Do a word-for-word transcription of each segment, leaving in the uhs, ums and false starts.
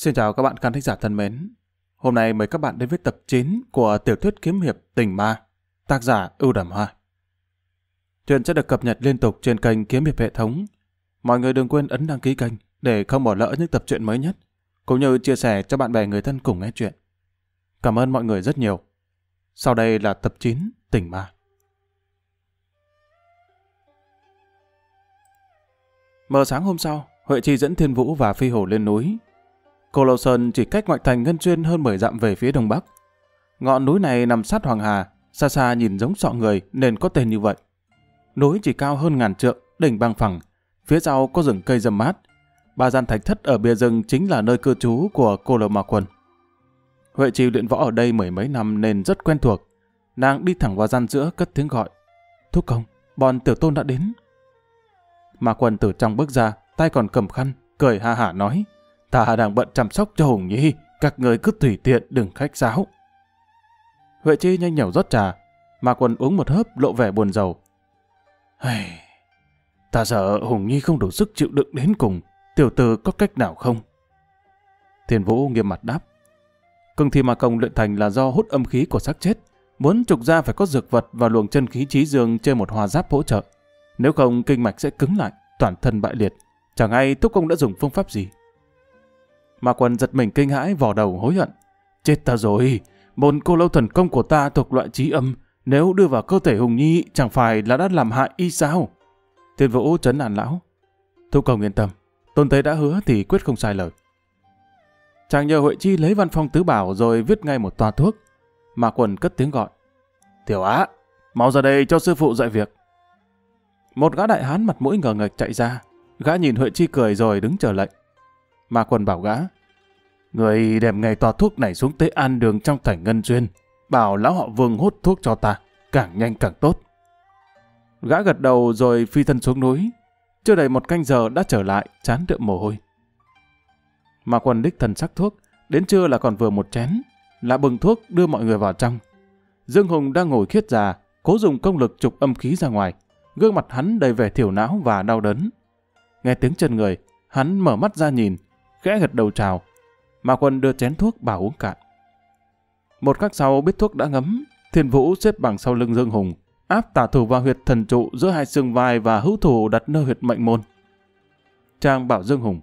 Xin chào các bạn khán thính giả thân mến. Hôm nay mời các bạn đến với tập chín của tiểu thuyết Kiếm hiệp Tình Ma, tác giả Ưu Đàm Hoa. Truyện sẽ được cập nhật liên tục trên kênh Kiếm hiệp hệ thống. Mọi người đừng quên ấn đăng ký kênh để không bỏ lỡ những tập truyện mới nhất, cũng như chia sẻ cho bạn bè người thân cùng nghe truyện. Cảm ơn mọi người rất nhiều. Sau đây là tập chín Tình Ma. Mờ sáng hôm sau, Huệ Chi dẫn Thiên Vũ và Phi Hổ lên núi. Cô Lâu Sơn chỉ cách ngoại thành Ngân Xuyên hơn mười dặm về phía đông bắc. Ngọn núi này nằm sát Hoàng Hà, xa xa nhìn giống sọ người nên có tên như vậy. Núi chỉ cao hơn ngàn trượng, đỉnh bằng phẳng, phía sau có rừng cây râm mát. Ba gian thạch thất ở bìa rừng chính là nơi cư trú của cô Lâu Ma Quần. Huệ Chi luyện võ ở đây mười mấy năm nên rất quen thuộc. Nàng đi thẳng vào gian giữa cất tiếng gọi: "Thúc công, bọn tiểu tôn đã đến." Ma Quần từ trong bước ra, tay còn cầm khăn, cười ha hả nói: "Ta đang bận chăm sóc cho Hùng Nhi, các người cứ tùy tiện đừng khách sáo." Huệ Chi nhanh nhảu rót trà, Ma Quần uống một hớp lộ vẻ buồn rầu. "Hây, ta sợ Hùng Nhi không đủ sức chịu đựng đến cùng, tiểu tử có cách nào không?" Thiên Vũ nghiêm mặt đáp: "Cương thi ma công luyện thành là do hút âm khí của xác chết, muốn trục ra phải có dược vật và luồng chân khí trí dương trên một hòa giáp hỗ trợ, nếu không kinh mạch sẽ cứng lại, toàn thân bại liệt. Chẳng hay thúc công đã dùng phương pháp gì?" Ma Quần giật mình kinh hãi, vò đầu hối hận: "Chết ta rồi, môn cô lâu thần công của ta thuộc loại trí âm, nếu đưa vào cơ thể Hùng Nhi chẳng phải là đã làm hại y sao?" Thiên Vũ trấn an lão: "Thúc công yên tâm, tôn tế đã hứa thì quyết không sai lời." Chàng nhờ Huệ Chi lấy văn phong tứ bảo rồi viết ngay một toa thuốc. Ma Quần cất tiếng gọi: "Tiểu Á, mau ra đây cho sư phụ dạy việc." Một gã đại hán mặt mũi ngờ nghệch chạy ra, gã nhìn Huệ Chi cười rồi đứng chờ lệnh. Ma Quần bảo gã: "Người đem ngay toa thuốc này xuống tới An Đường trong thành Ngân Xuyên, bảo lão họ Vương hút thuốc cho ta, càng nhanh càng tốt." Gã gật đầu rồi phi thân xuống núi. Chưa đầy một canh giờ đã trở lại, trán đượm mồ hôi. Ma Quần đích thần sắc thuốc, đến trưa là còn vừa một chén. Lạ bừng thuốc đưa mọi người vào trong. Dương Hùng đang ngồi khiết già, cố dùng công lực trục âm khí ra ngoài. Gương mặt hắn đầy vẻ thiểu não và đau đớn. Nghe tiếng chân người, hắn mở mắt ra nhìn, khẽ gật đầu chào. Ma Quần đưa chén thuốc bảo uống cạn. Một khắc sau biết thuốc đã ngấm, Thiên Vũ xếp bằng sau lưng Dương Hùng, áp tả thủ vào huyệt thần trụ giữa hai xương vai và hữu thủ đặt nơi huyệt mệnh môn. Chàng bảo Dương Hùng: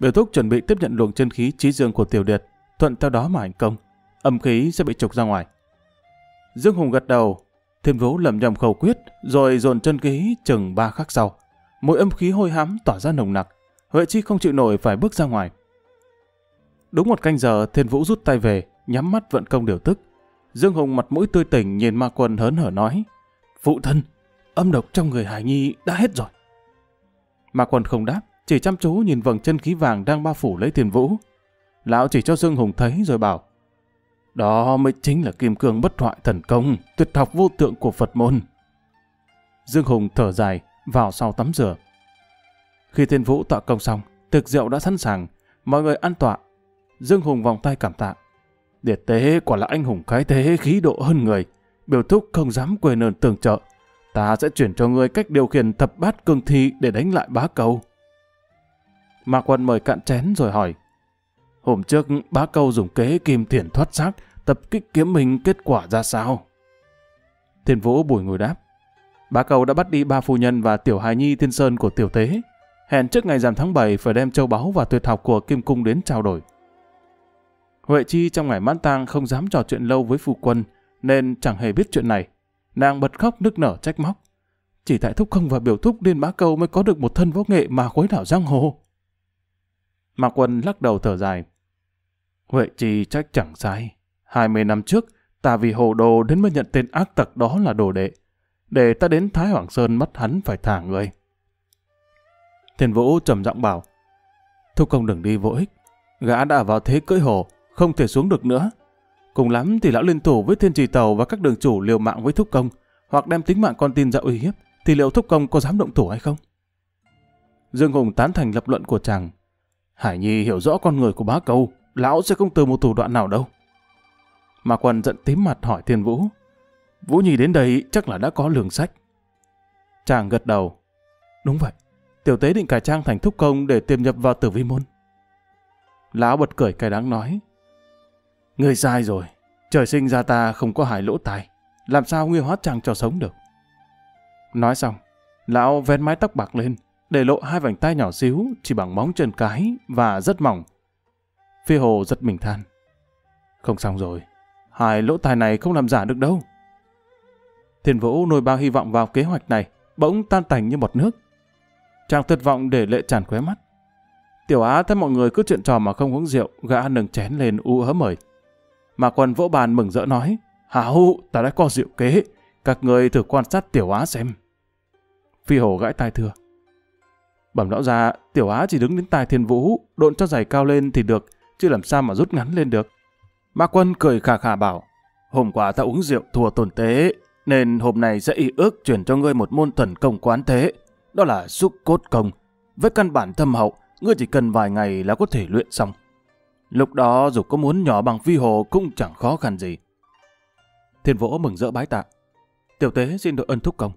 "Biểu thúc chuẩn bị tiếp nhận luồng chân khí trí dương của tiểu điệt, thuận theo đó mà hành công, âm khí sẽ bị trục ra ngoài." Dương Hùng gật đầu. Thiên Vũ lẩm nhẩm khẩu quyết rồi dồn chân khí, chừng ba khắc sau, mỗi âm khí hôi hám tỏa ra nồng nặc. Huệ Chi không chịu nổi phải bước ra ngoài. Đúng một canh giờ, Thiên Vũ rút tay về, nhắm mắt vận công điều tức. Dương Hùng mặt mũi tươi tỉnh nhìn Ma Quần hớn hở nói: "Phụ thân, âm độc trong người Hải Nhi đã hết rồi." Ma Quần không đáp, chỉ chăm chú nhìn vầng chân khí vàng đang bao phủ lấy Thiên Vũ. Lão chỉ cho Dương Hùng thấy rồi bảo: "Đó mới chính là kim cương bất hoại thần công, tuyệt học vô thượng của Phật môn." Dương Hùng thở dài, vào sau tắm rửa. Khi Thiên Vũ tọa công xong, thực rượu đã sẵn sàng, mọi người ăn tọa. Dương Hùng vòng tay cảm tạ: "Điệt tế quả là anh hùng cái thế, khí độ hơn người, biểu thúc không dám quên ơn tương trợ. Ta sẽ chuyển cho ngươi cách điều khiển thập bát cương thi để đánh lại bá câu." Ma Quần mời cạn chén rồi hỏi: "Hôm trước bá câu dùng kế kim thiển thoát xác tập kích Kiếm Minh, kết quả ra sao?" Thiên Vũ bùi ngồi đáp: "Bá câu đã bắt đi ba phu nhân và tiểu hài nhi Thiên Sơn của tiểu tế, hẹn trước ngày rằm tháng bảy phải đem châu báu và tuyệt học của Kim Cung đến trao đổi." Huệ Chi trong ngày mãn tang không dám trò chuyện lâu với phu quân nên chẳng hề biết chuyện này. Nàng bật khóc nức nở trách móc: "Chỉ tại thúc không và biểu thúc điên bá câu mới có được một thân võ nghệ mà khuấy đảo giang hồ." Ma Quân lắc đầu thở dài: "Huệ Chi trách chẳng sai. Hai mươi năm trước ta vì hồ đồ đến mới nhận tên ác tặc đó là đồ đệ, để ta đến Thái Hoàng Sơn mất hắn phải thả người." Thiên Vũ trầm giọng bảo: "Thúc công đừng đi vô ích. Gã đã vào thế cưỡi hổ, không thể xuống được nữa. Cùng lắm thì lão liên thủ với Thiên Trì Tàu và các đường chủ liều mạng với thúc công, hoặc đem tính mạng con tin ra uy hiếp, thì liệu thúc công có dám động thủ hay không?" Dương Hùng tán thành lập luận của chàng: "Hải Nhi hiểu rõ con người của bá câu, lão sẽ không từ một thủ đoạn nào đâu." Ma Quần giận tím mặt hỏi Thiên Vũ: "Vũ Nhi đến đây chắc là đã có lường sách." Chàng gật đầu: "Đúng vậy, tiểu tế định cải trang thành thúc công để tiềm nhập vào Tử Vi môn." Lão bật cười cay đắng nói: Ngươi sai rồi, trời sinh ra ta không có hài lỗ tai, làm sao ngươi hóa trang cho sống được. Nói xong, lão vén mái tóc bạc lên, để lộ hai vành tai nhỏ xíu chỉ bằng móng chân cái và rất mỏng. Phi Hồ giật mình than: Không xong rồi, hai lỗ tai này không làm giả được đâu. Thiên Vũ nồi bao hy vọng vào kế hoạch này bỗng tan tành như bọt nước. Chàng tuyệt vọng để lệ tràn khóe mắt. Tiểu Á thấy mọi người cứ chuyện trò mà không uống rượu, gã nâng chén lên u ớ mời. Ma Quần vỗ bàn mừng rỡ nói: Hào, ta đã có rượu kế, các người thử quan sát Tiểu Á xem. Phi Hổ gãi tai thưa: Bẩm lão gia, Tiểu Á chỉ đứng đến tai Thiên Vũ, độn cho giày cao lên thì được, chứ làm sao mà rút ngắn lên được. Ma Quần cười khà khà bảo: Hôm qua ta uống rượu thua tổn tế, nên hôm nay sẽ ý ước chuyển cho ngươi một môn thần công quán thế, đó là xúc cốt công. Với căn bản thâm hậu, ngươi chỉ cần vài ngày là có thể luyện xong. Lúc đó dù có muốn nhỏ bằng Phi Hồ cũng chẳng khó khăn gì. Thiên Vũ mừng rỡ bái tạ: Tiểu tế xin được ân thúc công.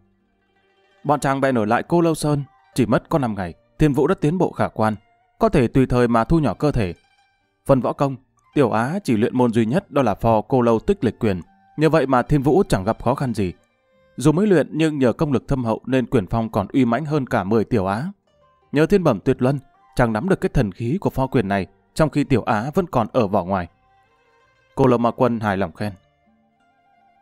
Bọn chàng bèn ở lại Cô Lâu Sơn, chỉ mất có năm ngày, Thiên Vũ đã tiến bộ khả quan, có thể tùy thời mà thu nhỏ cơ thể. Phần võ công, Tiểu Á chỉ luyện môn duy nhất, đó là phò cô lâu tích lịch quyền. Nhờ vậy mà Thiên Vũ chẳng gặp khó khăn gì. Dù mới luyện nhưng nhờ công lực thâm hậu nên quyền phong còn uy mãnh hơn cả mười Tiểu Á. Nhờ thiên bẩm tuyệt luân, chàng nắm được cái thần khí của pho quyền này, trong khi Tiểu Á vẫn còn ở vỏ ngoài. Cô Lâu Ma Quân hài lòng khen: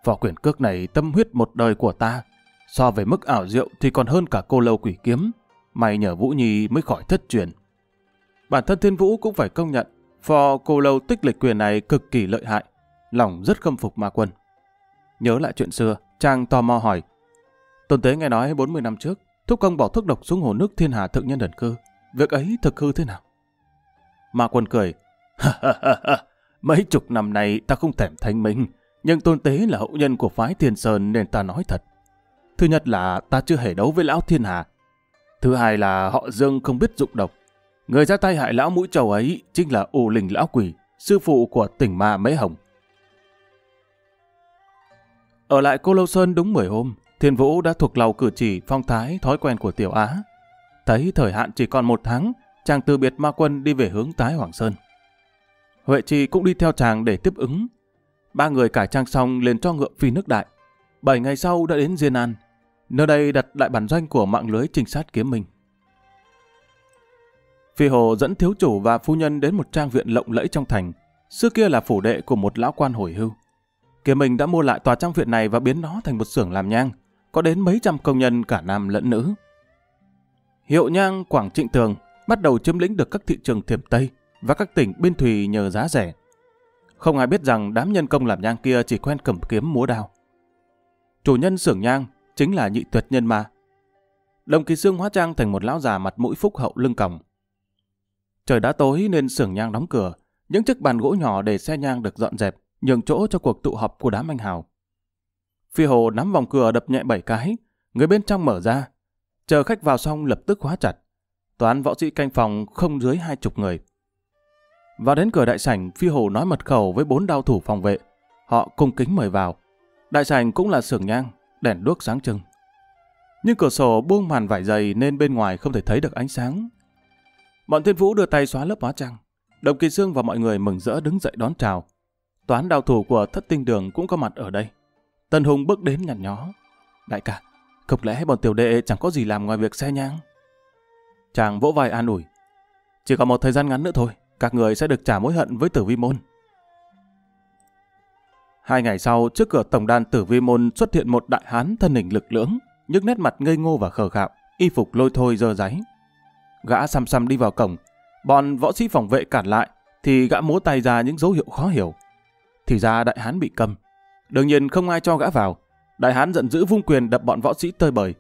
Vỏ quyền cước này tâm huyết một đời của ta, so về mức ảo diệu thì còn hơn cả cô lâu quỷ kiếm. May nhờ Vũ Nhi mới khỏi thất truyền. Bản thân Thiên Vũ cũng phải công nhận phò cô lâu tích lịch quyền này cực kỳ lợi hại, lòng rất khâm phục Ma Quân. Nhớ lại chuyện xưa, chàng tò mò hỏi: Tôn tế nghe nói bốn mươi năm trước thúc công bỏ thuốc độc xuống hồ nước Thiên Hà Thượng Nhân Đần Cư, việc ấy thực hư thế nào? Ma Quân cười: Mấy chục năm nay ta không thèm thanh minh, nhưng tôn tế là hậu nhân của phái Thiên Sơn nên ta nói thật. Thứ nhất là ta chưa hề đấu với lão Thiên Hà. Thứ hai là họ Dương không biết dụng độc. Người ra tay hại lão mũi trầu ấy chính là U Linh lão quỷ, sư phụ của Tình Ma Mễ Hồng. Ở lại Cô Lâu Sơn đúng mười hôm, Thiên Vũ đã thuộc lòng cử chỉ, phong thái, thói quen của Tiểu Á. Thấy thời hạn chỉ còn một tháng, chàng từ biệt Ma Quân đi về hướng Tái Hoàng Sơn. Huệ Chi cũng đi theo chàng để tiếp ứng. Ba người cải trang xong liền cho ngựa phi nước đại. Bảy ngày sau đã đến Diên An, nơi đây đặt lại bản doanh của mạng lưới trinh sát Kiếm Minh. Phi Hồ dẫn thiếu chủ và phu nhân đến một trang viện lộng lẫy trong thành, xưa kia là phủ đệ của một lão quan hồi hưu. Kiếm Minh đã mua lại tòa trang viện này và biến nó thành một xưởng làm nhang, có đến mấy trăm công nhân cả nam lẫn nữ. Hiệu nhang Quảng Trịnh Tường bắt đầu chiếm lĩnh được các thị trường Thiểm Tây và các tỉnh biên thùy nhờ giá rẻ. Không ai biết rằng đám nhân công làm nhang kia chỉ quen cầm kiếm múa đao. Chủ nhân xưởng nhang chính là Nhị Tuyệt Nhân Ma. Đồng Kỳ Xương hóa trang thành một lão già mặt mũi phúc hậu lưng còng. Trời đã tối nên xưởng nhang đóng cửa, những chiếc bàn gỗ nhỏ để xe nhang được dọn dẹp, nhường chỗ cho cuộc tụ họp của đám anh hào. Phi Hồ nắm vòng cửa đập nhẹ bảy cái, người bên trong mở ra, chờ khách vào xong lập tức khóa chặt. Toán võ sĩ canh phòng không dưới hai chục người. Vào đến cửa đại sảnh, Phi Hồ nói mật khẩu với bốn đao thủ phòng vệ, họ cung kính mời vào. Đại sảnh cũng là xưởng nhang, đèn đuốc sáng trưng. Nhưng cửa sổ buông màn vải dày nên bên ngoài không thể thấy được ánh sáng. Bọn Thiên Vũ đưa tay xóa lớp hóa trang. Đồng Kỳ Xương và mọi người mừng rỡ đứng dậy đón chào. Toán đào thủ của Thất Tinh Đường cũng có mặt ở đây. Tần Hùng bước đến nhằn nhó: Đại ca, không lẽ bọn tiểu đệ chẳng có gì làm ngoài việc xe nhang? Chàng vỗ vai an ủi: Chỉ còn một thời gian ngắn nữa thôi, các người sẽ được trả mối hận với Tử Vi Môn. Hai ngày sau, trước cửa tổng đàn Tử Vi Môn xuất hiện một đại hán thân hình lực lưỡng, những nét mặt ngây ngô và khờ khạo, y phục lôi thôi dơ dáy. Gã xăm xăm đi vào cổng, bọn võ sĩ phòng vệ cản lại, thì gã múa tay ra những dấu hiệu khó hiểu. Thì ra đại hán bị câm, đương nhiên không ai cho gã vào. Đại hán giận dữ vung quyền đập bọn võ sĩ tơi bời.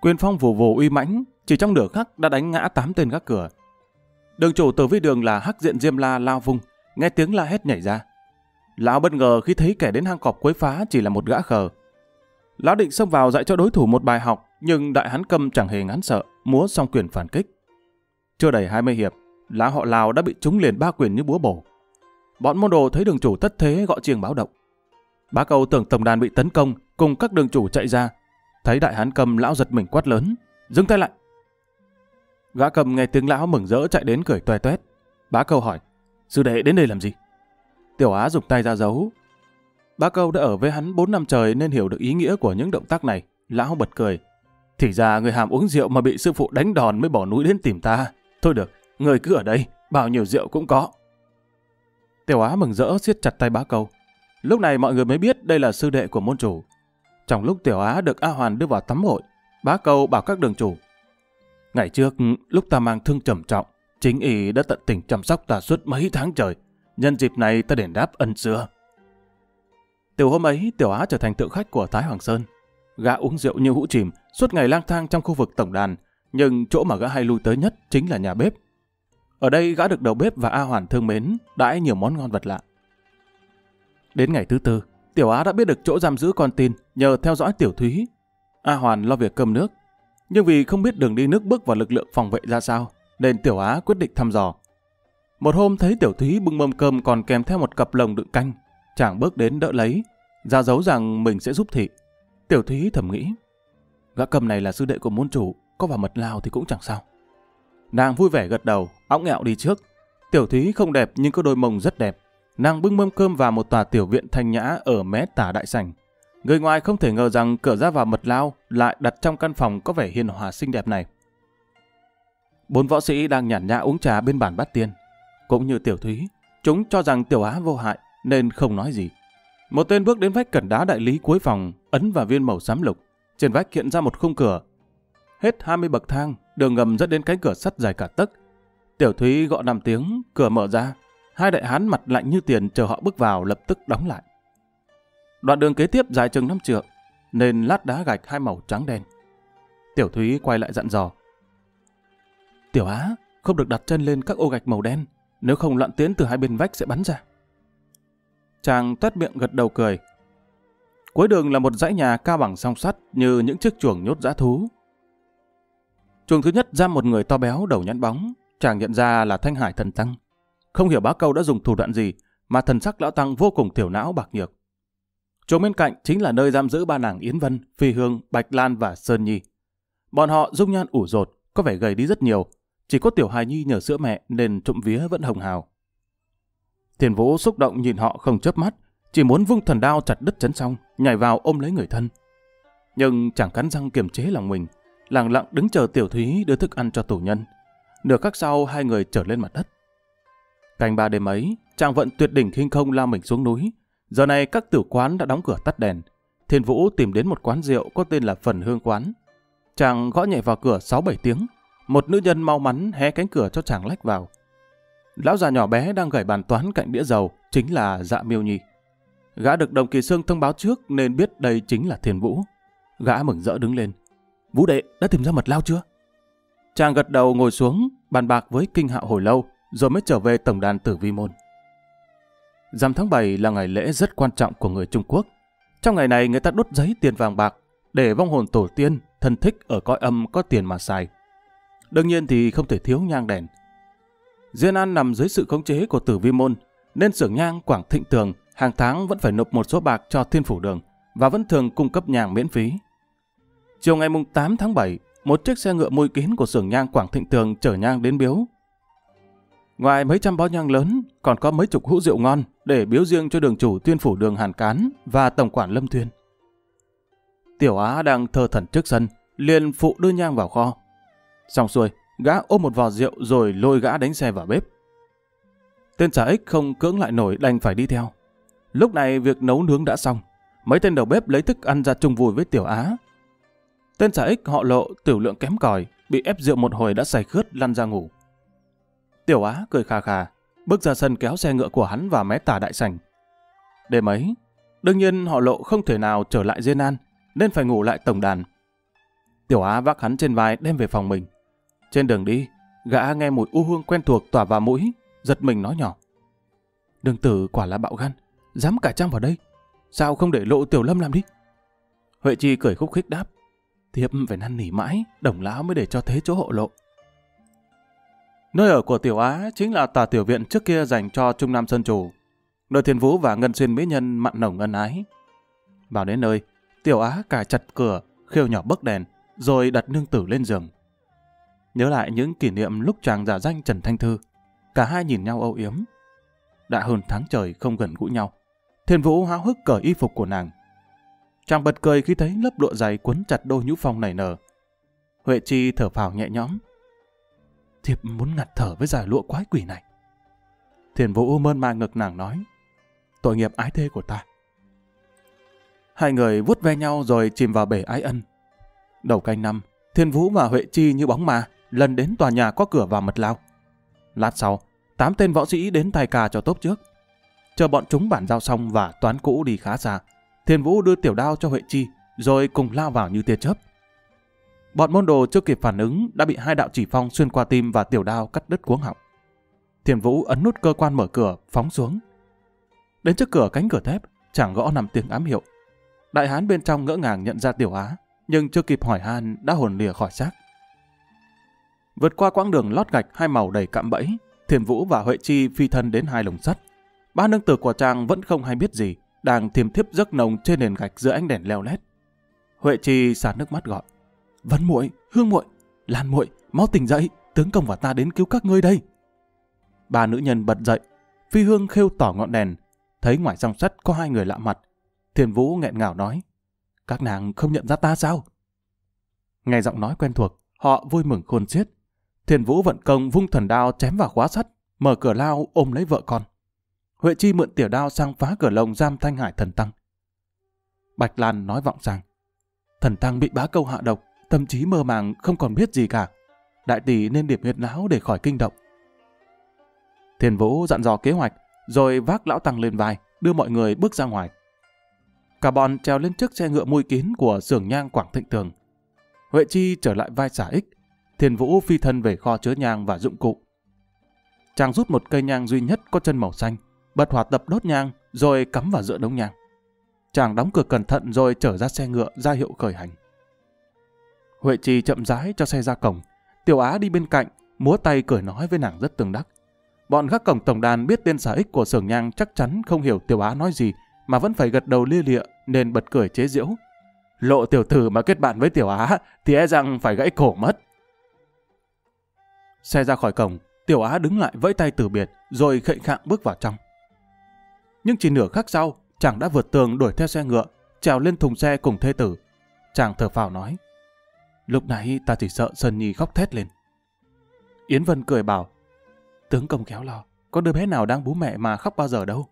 Quyền phong vù vù uy mãnh, chỉ trong nửa khắc đã đánh ngã tám tên gác cửa. Đường chủ Tử Vi Đường là Hắc Diện Diêm La lao vung, nghe tiếng la hét nhảy ra. Lão bất ngờ khi thấy kẻ đến hang cọp quấy phá chỉ là một gã khờ. Lão định xông vào dạy cho đối thủ một bài học, nhưng đại hán câm chẳng hề ngán sợ, múa song quyền phản kích. Chưa đầy hai mươi hiệp, lão họ Lào đã bị trúng liền ba quyền như búa bổ. Bọn môn đồ thấy đường chủ thất thế gọi chiêng báo động. Bá Cầu tưởng tổng đàn bị tấn công, cùng các đường chủ chạy ra. Thấy đại hán câm, lão giật mình quát lớn: Dừng tay lại! Gã cầm nghe tiếng lão mừng rỡ chạy đến cười toe toét. Bá Cầu hỏi: Sư đệ đến đây làm gì? Tiểu Á giục tay ra giấu. Bá Câu đã ở với hắn bốn năm trời nên hiểu được ý nghĩa của những động tác này. Lão bật cười. Thì ra người hàm uống rượu mà bị sư phụ đánh đòn mới bỏ núi đến tìm ta. Thôi được, người cứ ở đây, bao nhiêu rượu cũng có. Tiểu Á mừng rỡ siết chặt tay Bá Câu. Lúc này mọi người mới biết đây là sư đệ của môn chủ. Trong lúc Tiểu Á được A Hoàn đưa vào tắm hội, Bá Câu bảo các đường chủ. Ngày trước, lúc ta mang thương trầm trọng, chính y đã tận tình chăm sóc ta suốt mấy tháng trời. Nhân dịp này ta đền đáp ân xưa. Từ hôm ấy, Tiểu Á trở thành tượng khách của Thái Hoàng Sơn. Gã uống rượu như hũ chìm, suốt ngày lang thang trong khu vực tổng đàn. Nhưng chỗ mà gã hay lui tới nhất chính là nhà bếp. Ở đây gã được đầu bếp và A Hoàn thương mến, đãi nhiều món ngon vật lạ. Đến ngày thứ tư, Tiểu Á đã biết được chỗ giam giữ con tin nhờ theo dõi Tiểu Thúy. A Hoàn lo việc cơm nước. Nhưng vì không biết đường đi nước bước và lực lượng phòng vệ ra sao, nên Tiểu Á quyết định thăm dò. Một hôm thấy Tiểu Thúy bưng mâm cơm còn kèm theo một cặp lồng đựng canh. Chàng bước đến đỡ lấy, ra dấu rằng mình sẽ giúp thị. Tiểu Thúy thầm nghĩ, gã cầm này là sư đệ của môn chủ, có vào mật lao thì cũng chẳng sao. Nàng vui vẻ gật đầu, õng ẹo đi trước. Tiểu Thúy không đẹp nhưng có đôi mông rất đẹp. Nàng bưng mâm cơm vào một tòa tiểu viện thanh nhã ở mé tả đại sảnh. Người ngoài không thể ngờ rằng cửa ra vào mật lao lại đặt trong căn phòng có vẻ hiền hòa xinh đẹp này. Bốn võ sĩ đang nhàn nhã uống trà bên bàn bát tiên. Cũng như Tiểu Thúy, chúng cho rằng Tiểu Á vô hại nên không nói gì. Một tên bước đến vách cẩn đá đại lý cuối phòng, ấn vào viên màu xám lục. Trên vách hiện ra một khung cửa. Hết hai mươi bậc thang, đường ngầm dẫn đến cánh cửa sắt dài cả tấc. Tiểu Thúy gõ năm tiếng, cửa mở ra. Hai đại hán mặt lạnh như tiền chờ họ bước vào lập tức đóng lại. Đoạn đường kế tiếp dài chừng năm trượng, nên lát đá gạch hai màu trắng đen. Tiểu Thúy quay lại dặn dò. Tiểu Á, không được đặt chân lên các ô gạch màu đen, nếu không loạn tiến từ hai bên vách sẽ bắn ra. Chàng toét miệng gật đầu cười. Cuối đường là một dãy nhà cao bằng song sắt như những chiếc chuồng nhốt dã thú. Chuồng thứ nhất giam một người to béo đầu nhẵn bóng, chàng nhận ra là Thanh Hải Thần Tăng. Không hiểu Bá Câu đã dùng thủ đoạn gì mà thần sắc lão tăng vô cùng thiểu não bạc nhược. Chỗ bên cạnh chính là nơi giam giữ ba nàng Yến Vân, Phi Hương, Bạch Lan và Sơn Nhi. Bọn họ dung nhan ủ rột, có vẻ gầy đi rất nhiều. Chỉ có Tiểu Hài Nhi nhờ sữa mẹ nên trộm vía vẫn hồng hào. Thiên Vũ xúc động nhìn họ không chớp mắt, chỉ muốn vung thần đao chặt đứt chấn xong, nhảy vào ôm lấy người thân. Nhưng chàng cắn răng kiềm chế lòng mình, lặng lặng đứng chờ Tiểu Thúy đưa thức ăn cho tù nhân. Nửa khắc sau hai người trở lên mặt đất. Canh ba đêm ấy, chàng vận tuyệt đỉnh khinh không lao mình xuống núi. Giờ này các tử quán đã đóng cửa tắt đèn. Thiên Vũ tìm đến một quán rượu có tên là Phần Hương Quán. Chàng gõ nhẹ vào cửa sáu bảy tiếng. Một nữ nhân mau mắn hé cánh cửa cho chàng lách vào. Lão già nhỏ bé đang gảy bàn toán cạnh đĩa dầu chính là Dạ Miêu Nhi. Gã được Đồng Kỳ Xương thông báo trước nên biết đây chính là Thiên Vũ. Gã mừng rỡ đứng lên. Vũ đệ đã tìm ra mật lao chưa? Chàng gật đầu ngồi xuống bàn bạc với Kinh Hạo hồi lâu rồi mới trở về tổng đàn Tử Vi Môn. Rằm tháng bảy là ngày lễ rất quan trọng của người Trung Quốc. Trong ngày này người ta đốt giấy tiền vàng bạc để vong hồn tổ tiên, thân thích ở cõi âm có tiền mà xài. Đương nhiên thì không thể thiếu nhang đèn. Diên An nằm dưới sự khống chế của Tử Vi Môn nên xưởng nhang Quảng Thịnh Tường hàng tháng vẫn phải nộp một số bạc cho Thiên Phủ Đường và vẫn thường cung cấp nhang miễn phí. Chiều ngày tám tháng bảy, một chiếc xe ngựa mui kín của xưởng nhang Quảng Thịnh Tường chở nhang đến biếu. Ngoài mấy trăm bó nhang lớn, còn có mấy chục hũ rượu ngon để biếu riêng cho đường chủ Thiên Phủ Đường Hàn Cán và tổng quản Lâm Thuyên. Tiểu Á đang thờ thần trước sân, liền phụ đưa nhang vào kho. Xong xuôi, gã ôm một vò rượu rồi lôi gã đánh xe vào bếp. Tên Xà Ích không cưỡng lại nổi đành phải đi theo. Lúc này việc nấu nướng đã xong, mấy tên đầu bếp lấy thức ăn ra chung vui với Tiểu Á. Tên Xà Ích họ Lộ tiểu lượng kém còi, bị ép rượu một hồi đã say khướt lăn ra ngủ. Tiểu Á cười khà khà, bước ra sân kéo xe ngựa của hắn vào mé tả đại sảnh. Đêm ấy, đương nhiên họ Lộ không thể nào trở lại Diên An nên phải ngủ lại tổng đàn. Tiểu Á vác hắn trên vai đem về phòng mình. Trên đường đi, gã nghe mùi u hương quen thuộc tỏa vào mũi, giật mình nói nhỏ. Đường tử quả là bạo gan, dám cải trang vào đây. Sao không để lộ Tiểu Lâm làm đi? Huệ Chi cười khúc khích đáp. Thiếp phải năn nỉ mãi, đồng lão mới để cho thế chỗ hộ lộ. Nơi ở của Tiểu Á chính là tòa tiểu viện trước kia dành cho Trung Nam Sơn Chủ. Nơi Thiên Vũ và Ngân Xuyên mỹ nhân mặn nồng ân ái. Vào đến nơi, Tiểu Á cài chặt cửa, khêu nhỏ bấc đèn, rồi đặt nương tử lên giường. Nhớ lại những kỷ niệm lúc chàng giả danh Trần Thanh Thư, cả hai nhìn nhau âu yếm. đã hơn tháng trời không gần gũi nhau. Thiên Vũ háo hức cởi y phục của nàng. Chàng bật cười khi thấy lớp lụa dày quấn chặt đôi nhũ phong nảy nở. Huệ Chi thở phào nhẹ nhõm. Thiếp muốn ngạt thở với giải lụa quái quỷ này. Thiên Vũ mơn man ngực nàng nói. Tội nghiệp ái thê của ta. Hai người vuốt ve nhau rồi chìm vào bể ái ân. Đầu canh năm, Thiên Vũ và Huệ Chi như bóng ma lần đến tòa nhà có cửa vào mật lao. Lát sau, tám tên võ sĩ đến thay cà cho tốp trước. Chờ bọn chúng bản giao xong và toán cũ đi khá xa, Thiên Vũ đưa tiểu đao cho Huệ Chi rồi cùng lao vào như tia chớp. Bọn môn đồ chưa kịp phản ứng đã bị hai đạo chỉ phong xuyên qua tim và tiểu đao cắt đứt cuống họng. Thiên Vũ ấn nút cơ quan mở cửa phóng xuống. Đến trước cửa cánh cửa thép, chàng gõ năm tiếng ám hiệu. Đại hán bên trong ngỡ ngàng nhận ra tiểu á, nhưng chưa kịp hỏi han đã hồn lìa khỏi xác. Vượt qua quãng đường lót gạch hai màu đầy cạm bẫy, Thiên Vũ và Huệ Chi phi thân đến hai lồng sắt. Ba nương tử của chàng vẫn không hay biết gì, đang thiêm thiếp giấc nồng trên nền gạch giữa ánh đèn leo lét. Huệ Chi sạt nước mắt gọi: Vân muội, Hương muội, Lan muội, mau tỉnh dậy, tướng công và ta đến cứu các ngươi đây. Ba nữ nhân bật dậy, Phi Hương khêu tỏ ngọn đèn, thấy ngoài song sắt có hai người lạ mặt. Thiên Vũ nghẹn ngào nói: Các nàng không nhận ra ta sao? Nghe giọng nói quen thuộc, họ vui mừng khôn xiết. Thiên Vũ vận công vung thần đao chém vào khóa sắt, mở cửa lao ôm lấy vợ con. Huệ Chi mượn tiểu đao sang phá cửa lồng giam Thanh Hải Thần Tăng. Bạch Lan nói vọng rằng: Thần Tăng bị bá câu hạ độc, tâm trí mơ màng không còn biết gì cả. Đại tỷ nên điệp huyệt lão để khỏi kinh động. Thiên Vũ dặn dò kế hoạch, rồi vác lão tăng lên vai, đưa mọi người bước ra ngoài. Cả bọn trèo lên trước xe ngựa mui kín của xưởng nhang Quảng Thịnh Tường. Huệ Chi trở lại vai xả ích, Thiên Vũ phi thân về kho chứa nhang và dụng cụ. Chàng rút một cây nhang duy nhất có chân màu xanh, bật hỏa tập đốt nhang rồi cắm vào giữa đống nhang. Chàng đóng cửa cẩn thận rồi trở ra xe ngựa ra hiệu khởi hành. Huệ Chi chậm rãi cho xe ra cổng, Tiểu Á đi bên cạnh, múa tay cười nói với nàng rất tương đắc. Bọn gác cổng tổng đàn biết tên xả ích của xưởng nhang chắc chắn không hiểu Tiểu Á nói gì mà vẫn phải gật đầu lia lịa nên bật cười chế giễu. Lộ tiểu tử mà kết bạn với Tiểu Á thì e rằng phải gãy cổ mất. Xe ra khỏi cổng, Tiểu Á đứng lại vẫy tay từ biệt rồi khệnh khạng bước vào trong. Nhưng chỉ nửa khắc sau, chàng đã vượt tường đuổi theo xe ngựa, trèo lên thùng xe cùng thê tử. Chàng thở phào nói: Lúc nãy ta chỉ sợ Sơn Nhi khóc thét lên. Yến Vân cười bảo: Tướng công khéo lo, có đứa bé nào đang bú mẹ mà khóc bao giờ đâu.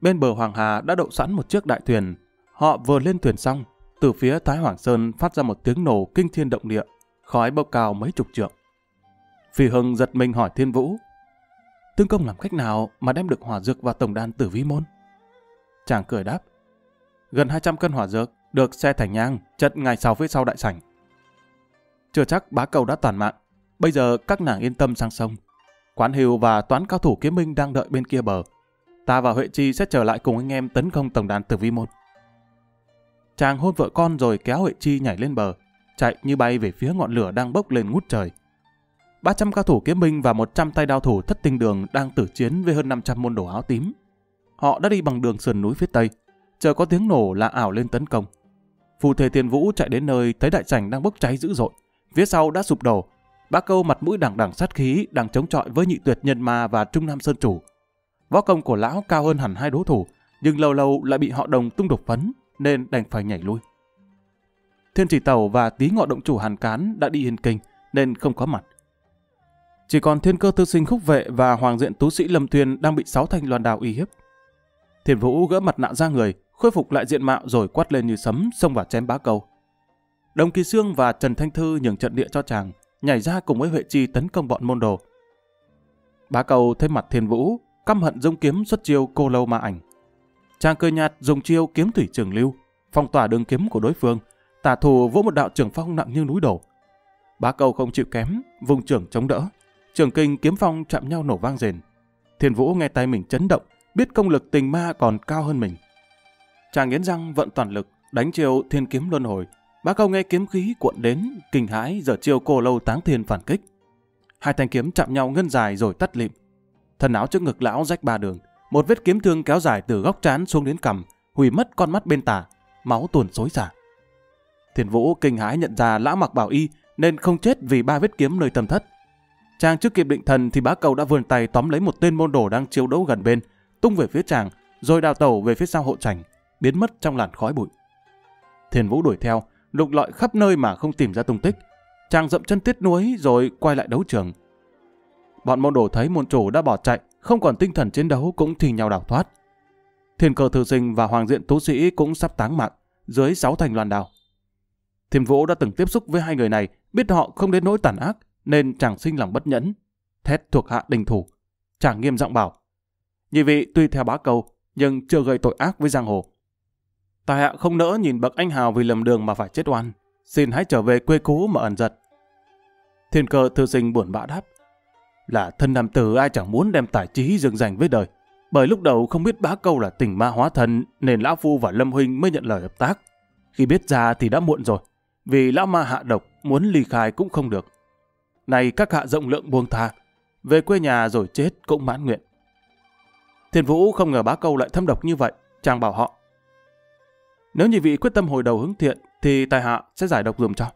Bên bờ Hoàng Hà đã đậu sẵn một chiếc đại thuyền. Họ vừa lên thuyền xong, từ phía Thái Hoàng Sơn phát ra một tiếng nổ kinh thiên động địa, khói bốc cao mấy chục trượng. Phi Hưng giật mình hỏi Thiên Vũ: Tướng công làm cách nào mà đem được hỏa dược vào tổng đàn Tử Vi Môn? Chàng cười đáp: Gần hai trăm cân hỏa dược được xe thành nhang chật ngày sau phía sau đại sảnh. Chưa chắc bá cầu đã toàn mạng. Bây giờ các nàng yên tâm sang sông. Quán Hưu và toán cao thủ Kiếm Minh đang đợi bên kia bờ. Ta và Huệ Chi sẽ trở lại cùng anh em tấn công tổng đàn Tử Vi Môn. Chàng hôn vợ con rồi kéo Huệ Chi nhảy lên bờ, chạy như bay về phía ngọn lửa đang bốc lên ngút trời. ba trăm cao thủ Kiếm Minh và một trăm tay đao thủ Thất Tinh Đường đang tử chiến với hơn năm trăm môn đồ áo tím. Họ đã đi bằng đường sườn núi phía tây, chờ có tiếng nổ là ảo lên tấn công. Phù thề Thiên Vũ chạy đến nơi thấy đại sảnh đang bốc cháy dữ dội, phía sau đã sụp đổ. Bá câu mặt mũi đằng đằng sát khí đang chống chọi với nhị tuyệt nhân ma và Trung Nam Sơn Chủ. Võ công của lão cao hơn hẳn hai đối thủ, nhưng lâu lâu lại bị họ đồng tung đột phấn nên đành phải nhảy lui. Thiên Chỉ Tẩu và Tí Ngọ Động Chủ Hàn Cán đã đi Yên Kinh nên không có mặt. Chỉ còn Thiên Cơ Tư Sinh Khúc Vệ và Hoàng Diện Tú Sĩ Lâm Tuyên đang bị sáu thanh loan đao uy hiếp. Thiên Vũ gỡ mặt nạ ra người, khôi phục lại diện mạo rồi quát lên như sấm xông vào chém bá câu. Đồng Kỳ Xương và Trần Thanh Thư nhường trận địa cho chàng, nhảy ra cùng với Huệ Chi tấn công bọn môn đồ. Bá câu thấy mặt Thiên Vũ, căm hận dung kiếm xuất chiêu cô lâu ma ảnh. Chàng cười nhạt dùng chiêu kiếm thủy trường lưu, phong tỏa đường kiếm của đối phương, tả thù vỗ một đạo trường phong nặng như núi đổ. Bá câu không chịu kém, vùng trưởng chống đỡ, trường kinh kiếm phong chạm nhau nổ vang rền. Thiên Vũ nghe tay mình chấn động, biết công lực tình ma còn cao hơn mình. Chàng nghiến răng vận toàn lực, đánh chiêu thiên kiếm luân hồi. Bá câu nghe kiếm khí cuộn đến, kinh hãi giở chiêu cô lâu táng thiên phản kích. Hai thanh kiếm chạm nhau ngân dài rồi tắt lịm. Thân áo trước ngực lão rách ba đường, một vết kiếm thương kéo dài từ góc trán xuống đến cằm, hủy mất con mắt bên tả, máu tuồn xối xả. Thiên Vũ kinh hãi nhận ra lão mặc bảo y nên không chết vì ba vết kiếm nơi tâm thất. Chàng chưa kịp định thần thì Bá Cầu đã vươn tay tóm lấy một tên môn đồ đang chiếu đấu gần bên, tung về phía chàng, rồi đào tẩu về phía sau hộ trành, biến mất trong làn khói bụi. Thiên Vũ đuổi theo, lục lọi khắp nơi mà không tìm ra tung tích. Chàng dậm chân tiếc nuối rồi quay lại đấu trường. Bọn môn đồ thấy môn chủ đã bỏ chạy, không còn tinh thần chiến đấu cũng thi nhau đào thoát. Thiên Cơ Thư Sinh và Hoàng Diện Tú Sĩ cũng sắp táng mạng dưới sáu thành loan đao. Thiên Vũ đã từng tiếp xúc với hai người này, biết họ không đến nỗi tàn ác, nên chàng sinh lòng bất nhẫn, thét thuộc hạ đình thủ. Chàng nghiêm giọng bảo: "Nhị vị tuy theo Bá Cầu, nhưng chưa gây tội ác với giang hồ. Tài hạ không nỡ nhìn bậc anh hào vì lầm đường mà phải chết oan, xin hãy trở về quê cũ mà ẩn giật." Thiên Cơ Thư Sinh buồn bã đáp: "Là thân nam tử ai chẳng muốn đem tài trí dừng dành với đời, bởi lúc đầu không biết Bá Câu là tình ma hóa thần nên lão phu và Lâm huynh mới nhận lời hợp tác. Khi biết ra thì đã muộn rồi, vì lão ma hạ độc muốn ly khai cũng không được. Này các hạ rộng lượng buông tha, về quê nhà rồi chết cũng mãn nguyện." Thiên Vũ không ngờ Bá Câu lại thâm độc như vậy, chàng bảo họ: "Nếu như vị quyết tâm hồi đầu hướng thiện thì tài hạ sẽ giải độc dùm cho."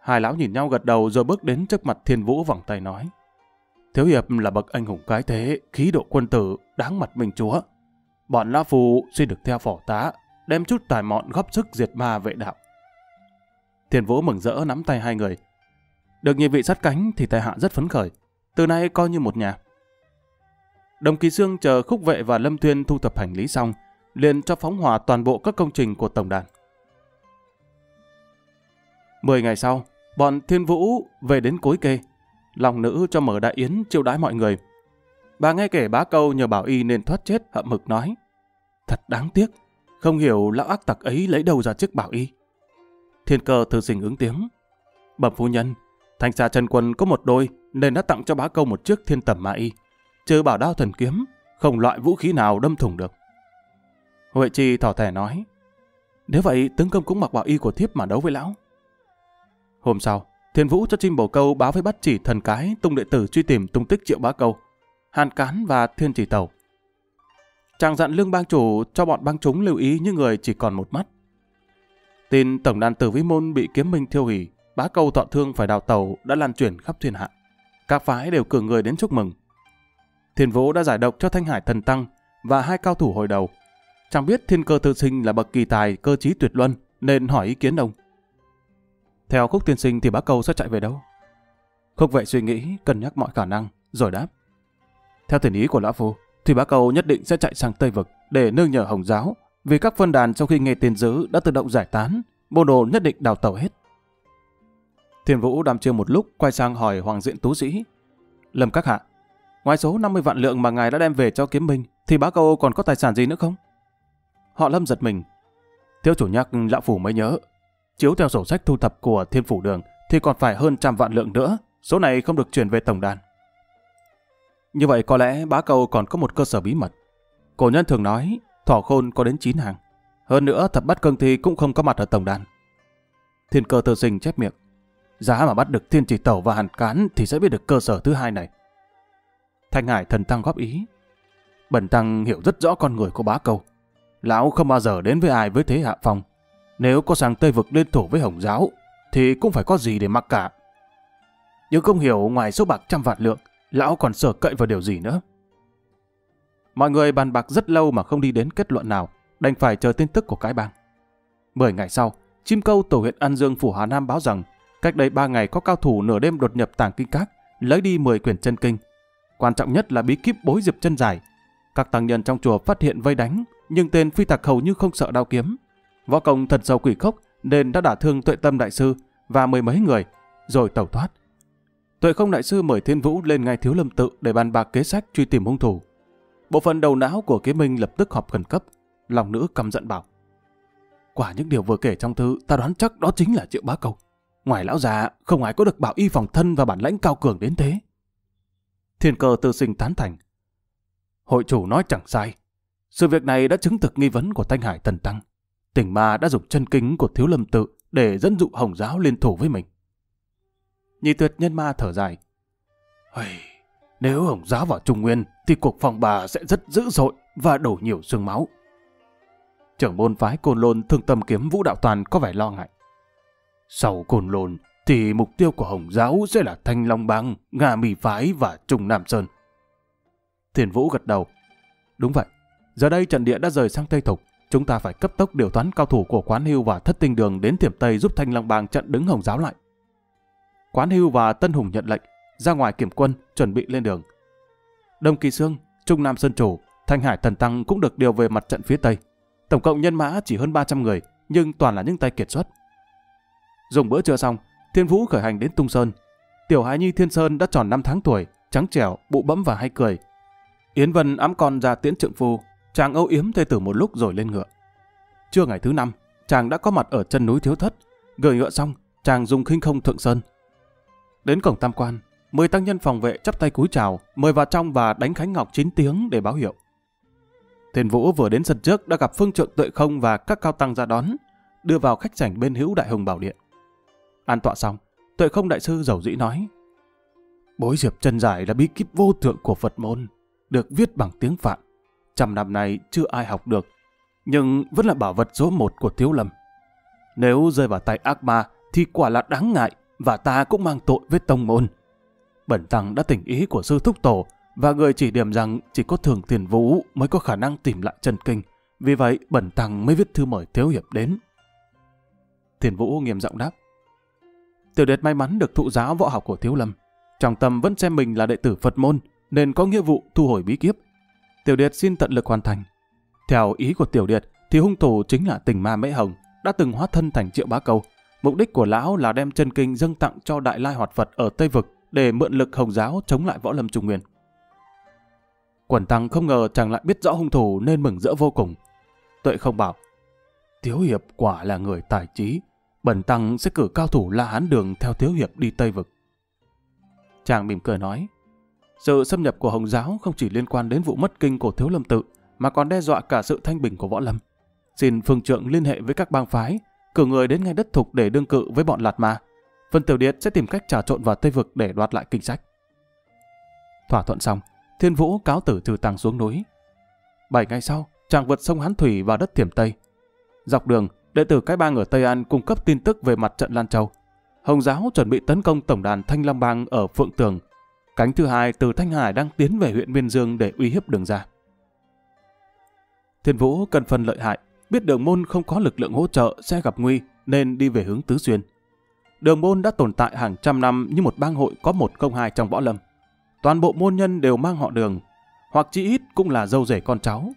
Hai lão nhìn nhau gật đầu rồi bước đến trước mặt Thiên Vũ vòng tay nói: "Thiếu hiệp là bậc anh hùng cái thế, khí độ quân tử, đáng mặt minh chúa. Bọn lão phu xin được theo phò tá, đem chút tài mọn góp sức diệt ma vệ đạo." Thiên Vũ mừng rỡ nắm tay hai người: "Được nhị vị sát cánh thì tài hạ rất phấn khởi, từ nay coi như một nhà." Đồng Kỳ Xương chờ Khúc Vệ và Lâm Thuyên thu thập hành lý xong, liền cho phóng hỏa toàn bộ các công trình của tổng đàn. Mười ngày sau, bọn Thiên Vũ về đến Cối Kê. Long nữ cho mở đại yến chiêu đãi mọi người. Bà nghe kể Bá Câu nhờ bảo y nên thoát chết, hậm hực nói: "Thật đáng tiếc, không hiểu lão ác tặc ấy lấy đâu ra chiếc bảo y." Thiên Cơ Thư Sinh ứng tiếng: "Bẩm phu nhân, Thanh Sa chân quân có một đôi nên đã tặng cho Bá Câu một chiếc thiên tẩm ma y, trừ bảo đao thần kiếm, không loại vũ khí nào đâm thủng được." Huệ Chi thỏ thẻ nói: "Nếu vậy tướng công cũng mặc bảo y của thiếp mà đấu với lão." Hôm sau, Thiên Vũ cho chim bồ câu báo với Bát Chỉ Thần Cái tung đệ tử truy tìm tung tích Triệu Bá Câu, Hàn Cán và Thiên Chỉ Tẩu. Chàng dặn Lương Bang Chủ cho bọn bang chúng lưu ý những người chỉ còn một mắt. Tin tổng đàn Tử Vi Môn bị Kiếm Minh thiêu hủy, Bá Câu thọ thương phải đào tẩu đã lan truyền khắp thiên hạ. Các phái đều cử người đến chúc mừng. Thiên Vũ đã giải độc cho Thanh Hải Thần Tăng và hai cao thủ hồi đầu. Chàng biết Thiên Cơ Thư Sinh là bậc kỳ tài, cơ trí tuyệt luân nên hỏi ý kiến ông: "Theo Khúc tiên sinh thì Bá Câu sẽ chạy về đâu?" Khúc Vệ suy nghĩ, cân nhắc mọi khả năng, rồi đáp: "Theo thiện ý của lão phu, thì Bá Câu nhất định sẽ chạy sang Tây Vực để nương nhờ Hồng Giáo, vì các phân đàn sau khi nghe tin dữ đã tự động giải tán, môn đồ nhất định đào tẩu hết." Thiên Vũ đăm chiêu một lúc, quay sang hỏi Hoàng Diện Tú Sĩ: "Lâm các hạ, ngoài số năm mươi vạn lượng mà ngài đã đem về cho Kiếm Minh, thì Bá Câu còn có tài sản gì nữa không?" Họ Lâm giật mình: "Thiếu chủ nhắc, lão phủ mới nhớ. Chiếu theo sổ sách thu thập của Thiên Phủ Đường thì còn phải hơn trăm vạn lượng nữa, số này không được chuyển về tổng đàn." Như vậy có lẽ Bá Câu còn có một cơ sở bí mật. Cổ nhân thường nói thỏ khôn có đến chín hàng. Hơn nữa Thập Bát Cương Thi cũng không có mặt ở tổng đàn. Thiên Cơ Thư Sinh chép miệng: "Giá mà bắt được Thiên Chỉ Tẩu và Hàn Cán thì sẽ biết được cơ sở thứ hai này." Thanh Hải Thần Tăng góp ý: "Bần tăng hiểu rất rõ con người của Bá Câu. Lão không bao giờ đến với ai với thế hạ phong. Nếu có sang Tây Vực liên thủ với Hồng Giáo thì cũng phải có gì để mặc cả. Nhưng không hiểu ngoài số bạc trăm vạn lượng, lão còn sở cậy vào điều gì nữa?" Mọi người bàn bạc rất lâu mà không đi đến kết luận nào, đành phải chờ tin tức của cái bang. Mười ngày sau, chim câu tổ huyện An Dương phủ Hà Nam báo rằng cách đây ba ngày có cao thủ nửa đêm đột nhập tàng kinh các, lấy đi mười quyển chân kinh. Quan trọng nhất là bí kíp bối diệp chân dài. Các tăng nhân trong chùa phát hiện vây đánh, nhưng tên phi tặc hầu như không sợ đao kiếm. Võ công thật sâu quỷ khốc nên đã đả thương Tuệ Tâm đại sư và mười mấy người, rồi tẩu thoát. Tuệ Không đại sư mời Thiên Vũ lên ngay Thiếu Lâm Tự để bàn bạc kế sách truy tìm hung thủ. Bộ phận đầu não của Kiếm Minh lập tức họp khẩn cấp. Long nữ căm giận bảo: "Quả những điều vừa kể trong thư, ta đoán chắc đó chính là Triệu Bá Câu. Ngoài lão già, không ai có được bảo y phòng thân và bản lãnh cao cường đến thế." Thiên Cơ Tư Sinh tán thành: "Hội chủ nói chẳng sai. Sự việc này đã chứng thực nghi vấn của Thanh Hải Thần Tăng. Tình ma đã dùng chân kính của Thiếu Lâm Tự để dẫn dụ Hồng Giáo liên thủ với mình." Nhị Tuyệt Nhân Ma thở dài: "Hey, nếu Hồng Giáo vào Trung Nguyên thì cuộc phòng bà sẽ rất dữ dội và đổ nhiều xương máu." Trưởng môn phái Côn Lôn Thương Tâm Kiếm Vũ Đạo Toàn có vẻ lo ngại: "Sau Côn Lôn thì mục tiêu của Hồng Giáo sẽ là Thanh Long Bang, Nga Mì Phái và Trung Nam Sơn. Thiên Vũ gật đầu. Đúng vậy, giờ đây trận địa đã rời sang Tây Thục, chúng ta phải cấp tốc điều toán cao thủ của Quán Hưu và Thất Tinh Đường đến Thiểm Tây giúp Thanh Long Bang chặn đứng Hồng Giáo lại. Quán Hưu và Tân Hùng nhận lệnh, ra ngoài kiểm quân, chuẩn bị lên đường. Đồng Kỳ Xương, Trung Nam Sơn Chủ, Thanh Hải Thần Tăng cũng được điều về mặt trận phía Tây. Tổng cộng nhân mã chỉ hơn ba trăm người, nhưng toàn là những tay kiệt xuất. Dùng bữa trưa xong, Thiên Vũ khởi hành đến Tung Sơn. Tiểu hài nhi Thiên Sơn đã tròn năm tháng tuổi, trắng trẻo, bụ bẫm và hay cười. Yến Vân ẵm con ra tiễn trượng phu, chàng âu yếm thê tử một lúc rồi lên ngựa. Trưa ngày thứ năm, chàng đã có mặt ở chân núi Thiếu Thất. Gửi ngựa xong, chàng dùng khinh không thượng sơn. Đến cổng tam quan, mười tăng nhân phòng vệ chắp tay cúi chào, mời vào trong và đánh khánh ngọc chín tiếng để báo hiệu. Thiên Vũ vừa đến sân trước đã gặp phương trượng Tuệ Không và các cao tăng ra đón, đưa vào khách sảnh bên hữu Đại Hùng Bảo Điện. An tọa xong, Tuệ Không đại sư dầu dĩ nói: Bối Diệp chân giải là bí kíp vô thượng của Phật môn, được viết bằng tiếng Phạn, trăm năm nay chưa ai học được, nhưng vẫn là bảo vật số một của Thiếu Lâm. Nếu rơi vào tay ác ma thì quả là đáng ngại, và ta cũng mang tội với tông môn. Bẩn tăng đã tỉnh ý của sư thúc tổ, và người chỉ điểm rằng chỉ có Thường Thiên Vũ mới có khả năng tìm lại chân kinh, vì vậy bẩn tăng mới viết thư mời Thiếu Hiệp đến. Thiên Vũ nghiêm giọng đáp: Tiểu Điệt may mắn được thụ giáo võ học của Thiếu Lâm, trong tâm vẫn xem mình là đệ tử Phật môn, nên có nghĩa vụ thu hồi bí kiếp. Tiểu Điệt xin tận lực hoàn thành. Theo ý của Tiểu Điệt thì hung thủ chính là Tình Ma Mễ Hồng, đã từng hóa thân thành Triệu Bá Câu. Mục đích của lão là đem chân kinh dâng tặng cho Đại Lai Hoạt Phật ở Tây Vực để mượn lực Hồng Giáo chống lại võ lâm Trung Nguyên. Quần tăng không ngờ chàng lại biết rõ hung thủ nên mừng rỡ vô cùng. Tuệ Không bảo: Thiếu Hiệp quả là người tài trí, bần tăng sẽ cử cao thủ La Hán Đường theo Thiếu Hiệp đi Tây Vực. Chàng mỉm cười nói: Sự xâm nhập của Hồng Giáo không chỉ liên quan đến vụ mất kinh của Thiếu Lâm Tự, mà còn đe dọa cả sự thanh bình của võ lâm. Xin phương trượng liên hệ với các bang phái, cử người đến ngay đất Thục để đương cự với bọn lạt ma. Phần Tiểu Điệt sẽ tìm cách trà trộn vào Tây Vực để đoạt lại kinh sách. Thỏa thuận xong, Thiên Vũ cáo tử trừ tàng xuống núi. Bảy ngày sau, chàng vượt sông Hán Thủy vào đất Thiểm Tây. Dọc đường, đệ tử cái bang ở Tây An cung cấp tin tức về mặt trận Lan Châu. Hồng Giáo chuẩn bị tấn công tổng đàn Thanh Long Bang ở Phượng Tường. Cánh thứ hai từ Thanh Hải đang tiến về huyện Biên Dương để uy hiếp Đường ra. Thiên Vũ cần phân lợi hại, biết Đường Môn không có lực lượng hỗ trợ sẽ gặp nguy nên đi về hướng Tứ Xuyên. Đường Môn đã tồn tại hàng trăm năm như một bang hội có một công hai trong võ lâm. Toàn bộ môn nhân đều mang họ Đường, hoặc chỉ ít cũng là dâu rể con cháu.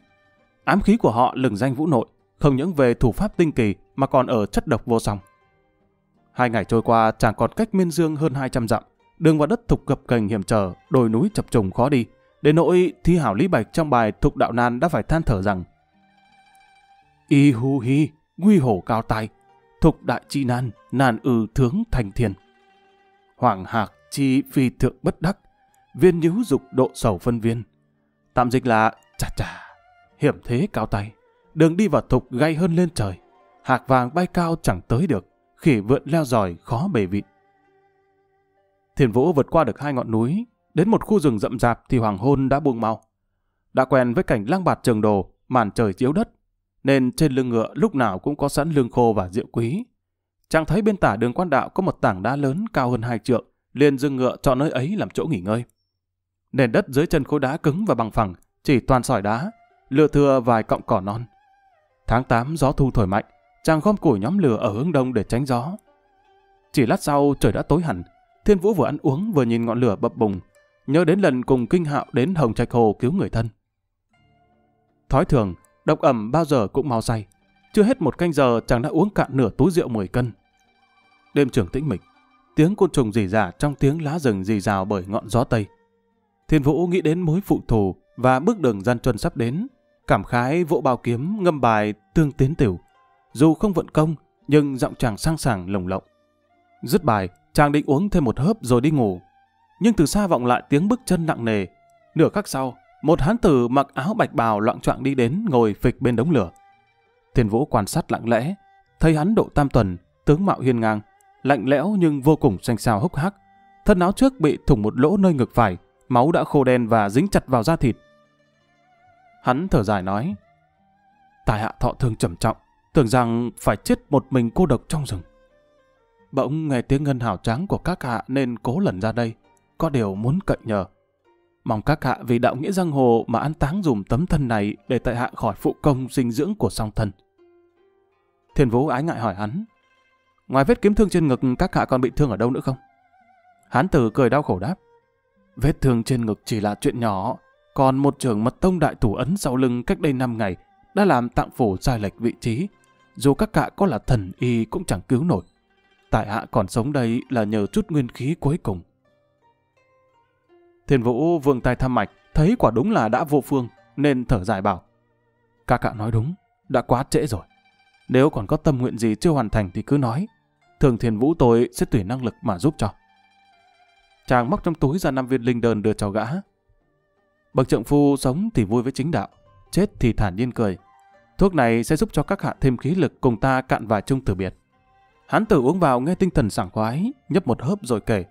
Ám khí của họ lừng danh vũ nội, không những về thủ pháp tinh kỳ mà còn ở chất độc vô song. Hai ngày trôi qua, chàng còn cách Miên Dương hơn hai trăm dặm. Đường vào đất Thục gập ghềnh hiểm trở, đồi núi chập trùng khó đi, đến nỗi thi hảo Lý Bạch trong bài Thục Đạo Nan đã phải than thở rằng: Y hu hi, nguy hổ cao tài, thục đại chi nan, nan ư thướng thành thiền. Hoàng hạc chi phi thượng bất đắc, viên nhíu dục độ sầu phân viên. Tạm dịch là: chà chà, hiểm thế cao tay, đường đi vào Thục gay hơn lên trời. Hạc vàng bay cao chẳng tới được, khỉ vượn leo giòi khó bề vị. Thiên Vũ vượt qua được hai ngọn núi, đến một khu rừng rậm rạp thì hoàng hôn đã buông mau. Đã quen với cảnh lang bạt trường đồ, màn trời chiếu đất, nên trên lưng ngựa lúc nào cũng có sẵn lương khô và rượu quý. Chàng thấy bên tả đường quan đạo có một tảng đá lớn cao hơn hai trượng, liền dừng ngựa chọn nơi ấy làm chỗ nghỉ ngơi. Nền đất dưới chân khối đá cứng và bằng phẳng, chỉ toàn sỏi đá, lựa thừa vài cọng cỏ non. Tháng tám gió thu thổi mạnh, chàng gom củi nhóm lửa ở hướng đông để tránh gió. Chỉ lát sau trời đã tối hẳn. Thiên Vũ vừa ăn uống vừa nhìn ngọn lửa bập bùng, nhớ đến lần cùng Kinh Hạo đến Hồng Trạch Hồ cứu người thân. Thói thường, độc ẩm bao giờ cũng mau say. Chưa hết một canh giờ chàng đã uống cạn nửa túi rượu mười cân. Đêm trường tĩnh mịch, tiếng côn trùng rỉ rả trong tiếng lá rừng rì rào bởi ngọn gió tây. Thiên Vũ nghĩ đến mối phụ thù và bước đường gian truân sắp đến, cảm khái vỗ bao kiếm ngâm bài Tương Tiến Tiểu. Dù không vận công, nhưng giọng chàng sang sảng lồng lộng. Dứt bài, chàng định uống thêm một hớp rồi đi ngủ, nhưng từ xa vọng lại tiếng bước chân nặng nề. Nửa khắc sau, một hán tử mặc áo bạch bào loạng choạng đi đến, ngồi phịch bên đống lửa. Thiên Vũ quan sát lặng lẽ, thấy hắn độ tam tuần, tướng mạo hiên ngang, lạnh lẽo nhưng vô cùng xanh xao hốc hác. Thân áo trước bị thủng một lỗ nơi ngực phải, máu đã khô đen và dính chặt vào da thịt. Hắn thở dài nói: Tài hạ thọ thương trầm trọng, tưởng rằng phải chết một mình cô độc trong rừng. Bỗng nghe tiếng ngân hào trắng của các hạ nên cố lần ra đây, có điều muốn cậy nhờ. Mong các hạ vì đạo nghĩa giang hồ mà an táng dùm tấm thân này để tại hạ khỏi phụ công dinh dưỡng của song thân. Thiên Vũ ái ngại hỏi hắn, ngoài vết kiếm thương trên ngực các hạ còn bị thương ở đâu nữa không? Hán tử cười đau khổ đáp, vết thương trên ngực chỉ là chuyện nhỏ, còn một trưởng mật tông đại thủ ấn sau lưng cách đây năm ngày đã làm tạng phủ sai lệch vị trí, dù các hạ có là thần y cũng chẳng cứu nổi. Tại hạ còn sống đây là nhờ chút nguyên khí cuối cùng. Thiên Vũ vươn tay thăm mạch, thấy quả đúng là đã vô phương, nên thở dài bảo, các hạ nói đúng, đã quá trễ rồi. Nếu còn có tâm nguyện gì chưa hoàn thành thì cứ nói, thường Thiên Vũ tôi sẽ tùy năng lực mà giúp cho. Chàng móc trong túi ra năm viên linh đơn đưa cho gã. Bậc trượng phu sống thì vui với chính đạo, chết thì thản nhiên cười. Thuốc này sẽ giúp cho các hạ thêm khí lực cùng ta cạn vài chung từ biệt. Hán tử uống vào nghe tinh thần sảng khoái, nhấp một hớp rồi kể.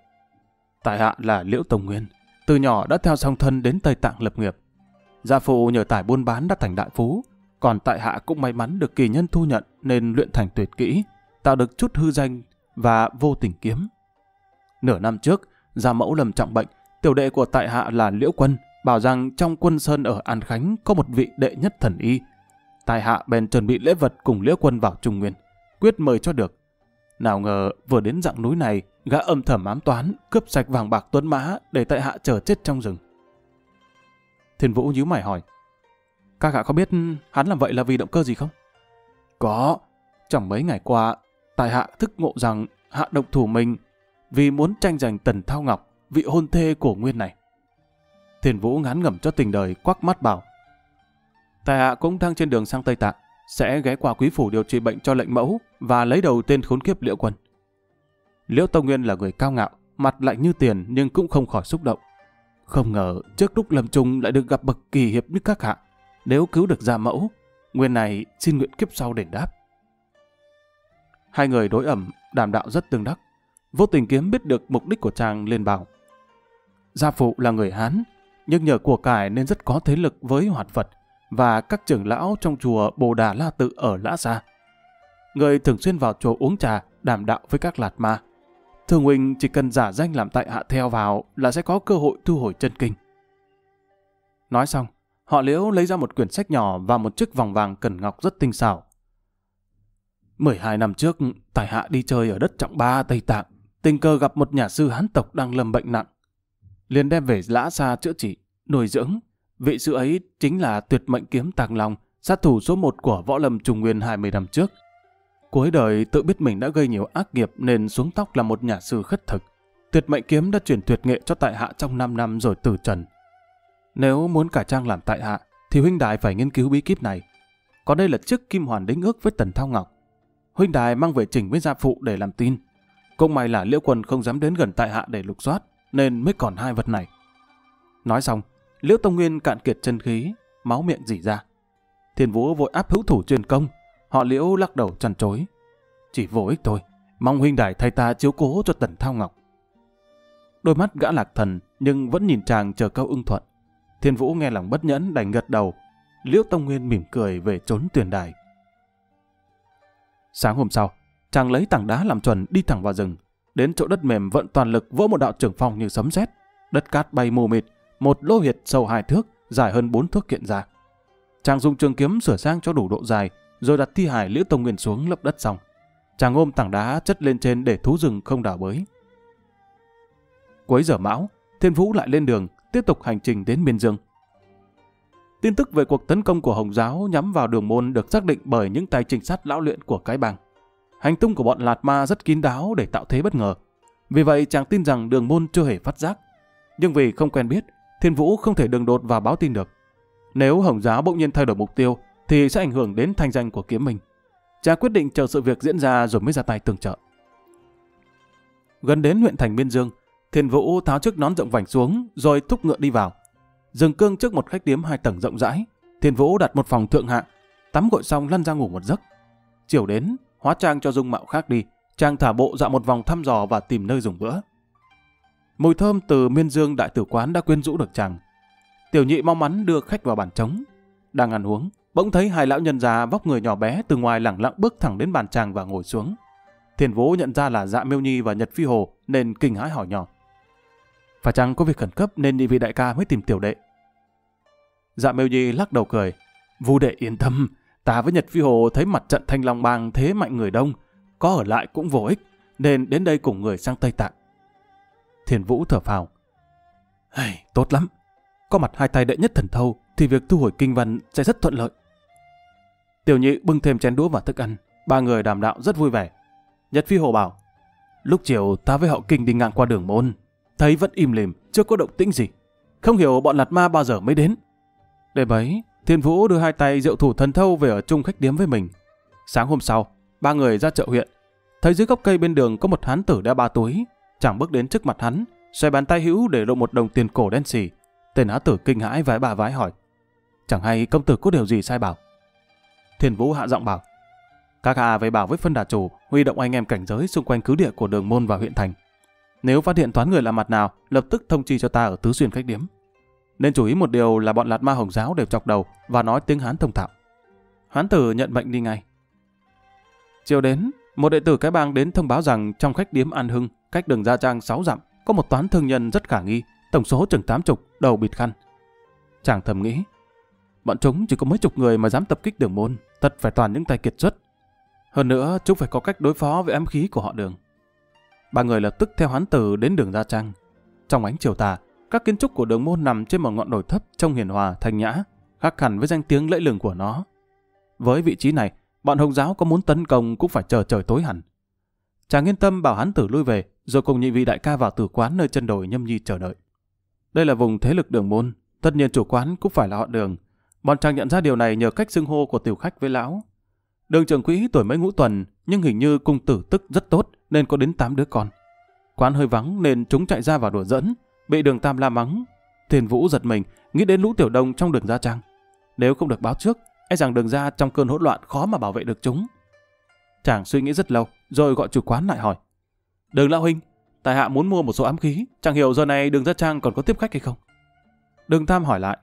Tại hạ là Liễu Tông Nguyên, từ nhỏ đã theo song thân đến Tây Tạng lập nghiệp. Gia phụ nhờ tài buôn bán đã thành đại phú, còn tại hạ cũng may mắn được kỳ nhân thu nhận nên luyện thành tuyệt kỹ, tạo được chút hư danh và vô tình kiếm. Nửa năm trước, gia mẫu lâm trọng bệnh, tiểu đệ của tại hạ là Liễu Quân bảo rằng trong quân sơn ở An Khánh có một vị đệ nhất thần y. Tại hạ bèn chuẩn bị lễ vật cùng Liễu Quân vào Trung Nguyên, quyết mời cho được. Nào ngờ vừa đến dặng núi này, gã âm thầm ám toán cướp sạch vàng bạc tuấn mã để tại hạ chờ chết trong rừng. Thiên Vũ nhíu mày hỏi, các hạ có biết hắn làm vậy là vì động cơ gì không? Có, trong mấy ngày qua tại hạ thức ngộ rằng hạ độc thủ mình vì muốn tranh giành Tần Thao Ngọc, vị hôn thê của Nguyên này. Thiên Vũ ngán ngẩm cho tình đời, quắc mắt bảo, tại hạ cũng đang trên đường sang Tây Tạng, sẽ ghé qua quý phủ điều trị bệnh cho lệnh mẫu và lấy đầu tên khốn kiếp Liễu Quân. Liễu Tông Nguyên là người cao ngạo, mặt lạnh như tiền, nhưng cũng không khỏi xúc động. Không ngờ trước lúc lâm chung lại được gặp bậc kỳ hiệp như các hạ. Nếu cứu được gia mẫu, Nguyên này xin nguyện kiếp sau đền đáp. Hai người đối ẩm, đàm đạo rất tương đắc. Vô tình kiếm biết được mục đích của chàng liền bảo, gia phụ là người Hán, nhưng nhờ của cải nên rất có thế lực với hoạt Phật và các trưởng lão trong chùa Bồ Đà La Tự ở Lã Sa. Người thường xuyên vào chùa uống trà, đàm đạo với các lạt ma. Thường huynh chỉ cần giả danh làm tại hạ theo vào là sẽ có cơ hội thu hồi chân kinh. Nói xong, họ Liễu lấy ra một quyển sách nhỏ và một chiếc vòng vàng cẩn ngọc rất tinh xảo. mười hai năm trước, tại hạ đi chơi ở đất Trọng Ba, Tây Tạng, tình cờ gặp một nhà sư Hán tộc đang lâm bệnh nặng, liền đem về Lã Sa chữa trị, nuôi dưỡng. Vị sư ấy chính là tuyệt mệnh kiếm Tàng Long, sát thủ số một của võ lâm Trung Nguyên hai mươi năm trước. Cuối đời tự biết mình đã gây nhiều ác nghiệp nên xuống tóc là một nhà sư khất thực. Tuyệt mệnh kiếm đã truyền tuyệt nghệ cho tại hạ trong năm năm rồi từ trần. Nếu muốn cải trang làm tại hạ thì huynh đài phải nghiên cứu bí kíp này. Còn đây là chiếc kim hoàn đính ước với Tần Thao Ngọc, huynh đài mang về trình với gia phụ để làm tin. Cũng may là Liễu Quân không dám đến gần tại hạ để lục soát nên mới còn hai vật này. Nói xong, Liễu Tông Nguyên cạn kiệt chân khí, máu miệng rỉ ra. Thiên Vũ vội áp hữu thủ truyền công. Họ Liễu lắc đầu chăn chối, chỉ vô ích thôi, mong huynh đài thay ta chiếu cố cho Tần Thao Ngọc. Đôi mắt gã lạc thần nhưng vẫn nhìn chàng chờ câu ưng thuận. Thiên Vũ nghe lòng bất nhẫn đành gật đầu. Liễu Tông Nguyên mỉm cười về trốn tuyền đài. Sáng hôm sau, chàng lấy tảng đá làm chuẩn đi thẳng vào rừng. Đến chỗ đất mềm vận toàn lực vỗ một đạo trưởng phong như sấm sét, đất cát bay mù mịt. Một lỗ huyệt sâu hai thước, dài hơn bốn thước hiện ra. Chàng dùng trường kiếm sửa sang cho đủ độ dài, rồi đặt thi hài Liễu Tông Nguyên xuống lấp đất xong. Chàng ôm tảng đá chất lên trên để thú rừng không đào bới. Cuối giờ Mão, Thiên Vũ lại lên đường, tiếp tục hành trình đến Biên Dương. Tin tức về cuộc tấn công của Hồng Giáo nhắm vào Đường Môn được xác định bởi những tay trinh sát lão luyện của cái bang. Hành tung của bọn lạt ma rất kín đáo để tạo thế bất ngờ. Vì vậy chàng tin rằng Đường Môn chưa hề phát giác. Nhưng vì không quen biết, Thiên Vũ không thể đường đột và báo tin được. Nếu Hồng Giáo bỗng nhiên thay đổi mục tiêu thì sẽ ảnh hưởng đến thanh danh của kiếm mình. Cha quyết định chờ sự việc diễn ra rồi mới ra tay tương trợ. Gần đến huyện thành Biên Dương, Thiên Vũ tháo chiếc nón rộng vành xuống rồi thúc ngựa đi vào. Dừng cương trước một khách điếm hai tầng rộng rãi, Thiên Vũ đặt một phòng thượng hạng, tắm gội xong lăn ra ngủ một giấc. Chiều đến, hóa trang cho dung mạo khác đi, chàng thả bộ dạo một vòng thăm dò và tìm nơi dùng bữa. Mùi thơm từ Miên Dương đại tử quán đã quyến rũ được chàng. Tiểu nhị mau mắn đưa khách vào bàn trống. Đang ăn uống, bỗng thấy hai lão nhân già vóc người nhỏ bé từ ngoài lẳng lặng bước thẳng đến bàn chàng và ngồi xuống. Thiên Vũ nhận ra là Dạ Miêu Nhi và Nhật Phi Hồ nên kinh hãi hỏi nhỏ: phải chăng có việc khẩn cấp nên nhị vị đại ca mới tìm tiểu đệ? Dạ Miêu Nhi lắc đầu cười: Vu đệ yên tâm, ta với Nhật Phi Hồ thấy mặt trận Thanh Long Bang thế mạnh người đông, có ở lại cũng vô ích, nên đến đây cùng người sang Tây Tạng. Thiên Vũ thở phào: hey, tốt lắm, có mặt hai tay đệ nhất thần thâu thì việc thu hồi kinh văn sẽ rất thuận lợi. Tiểu nhị bưng thêm chén đũa và thức ăn, ba người đàm đạo rất vui vẻ. Nhật Phi Hồ bảo: lúc chiều ta với họ Kinh đi ngang qua Đường Môn, thấy vẫn im lìm, chưa có động tĩnh gì, không hiểu bọn lạt ma bao giờ mới đến. Đêm ấy, Thiên Vũ đưa hai tay diệu thủ thần thâu về ở chung khách điếm với mình. Sáng hôm sau, ba người ra chợ huyện, thấy dưới gốc cây bên đường có một hán tử đeo ba túi. Chàng bước đến trước mặt hắn, xoay bàn tay hữu để lộ một đồng tiền cổ đen xì. Tên hán tử kinh hãi vái bà vái hỏi: chẳng hay công tử có điều gì sai bảo? Thiên Vũ hạ giọng bảo: các hạ về bảo với phân đà chủ huy động anh em cảnh giới xung quanh cứ địa của Đường Môn và huyện thành. Nếu phát hiện toán người làm mặt nào, lập tức thông chi cho ta ở tứ xuyên khách điếm. Nên chú ý một điều là bọn lạt ma Hồng Giáo đều chọc đầu và nói tiếng Hán thông thạo. Hán tử nhận mệnh đi ngay. Chiều đến, một đệ tử cái bang đến thông báo rằng trong khách điếm An Hưng, cách đường Gia Trang sáu dặm, có một toán thương nhân rất khả nghi, tổng số chừng tám chục, đầu bịt khăn. Chàng thầm nghĩ, bọn chúng chỉ có mấy chục người mà dám tập kích Đường Môn, thật phải toàn những tay kiệt xuất. Hơn nữa, chúng phải có cách đối phó với ám khí của họ Đường. Ba người lập tức theo hán tử đến đường Gia Trang. Trong ánh chiều tà, các kiến trúc của Đường Môn nằm trên một ngọn đồi thấp, trông hiền hòa, thanh nhã, khác hẳn với danh tiếng lẫy lừng của nó. Với vị trí này, bọn Hồng Giáo có muốn tấn công cũng phải chờ trời tối hẳn. Chàng yên tâm bảo hán tử lui về, rồi cùng nhị vị đại ca vào tử quán nơi chân đồi nhâm nhi chờ đợi. Đây là vùng thế lực Đường Môn, tất nhiên chủ quán cũng phải là họ Đường. Bọn chàng nhận ra điều này nhờ cách xưng hô của tiểu khách với lão. Đường trưởng quỹ tuổi mấy ngũ tuần, nhưng hình như cung tử tức rất tốt nên có đến tám đứa con. Quán hơi vắng nên chúng chạy ra vào đùa dẫn, bị Đường Tam la mắng. Thiên Vũ giật mình, nghĩ đến lũ tiểu đông trong đường Gia Trang. Nếu không được báo trước, e rằng đường ra trong cơn hỗn loạn khó mà bảo vệ được chúng. Chàng suy nghĩ rất lâu, rồi gọi chủ quán lại hỏi: Đường lão huynh, tài hạ muốn mua một số ám khí, chẳng hiểu giờ này đường Gia Trang còn có tiếp khách hay không? Đường Tam hỏi lại: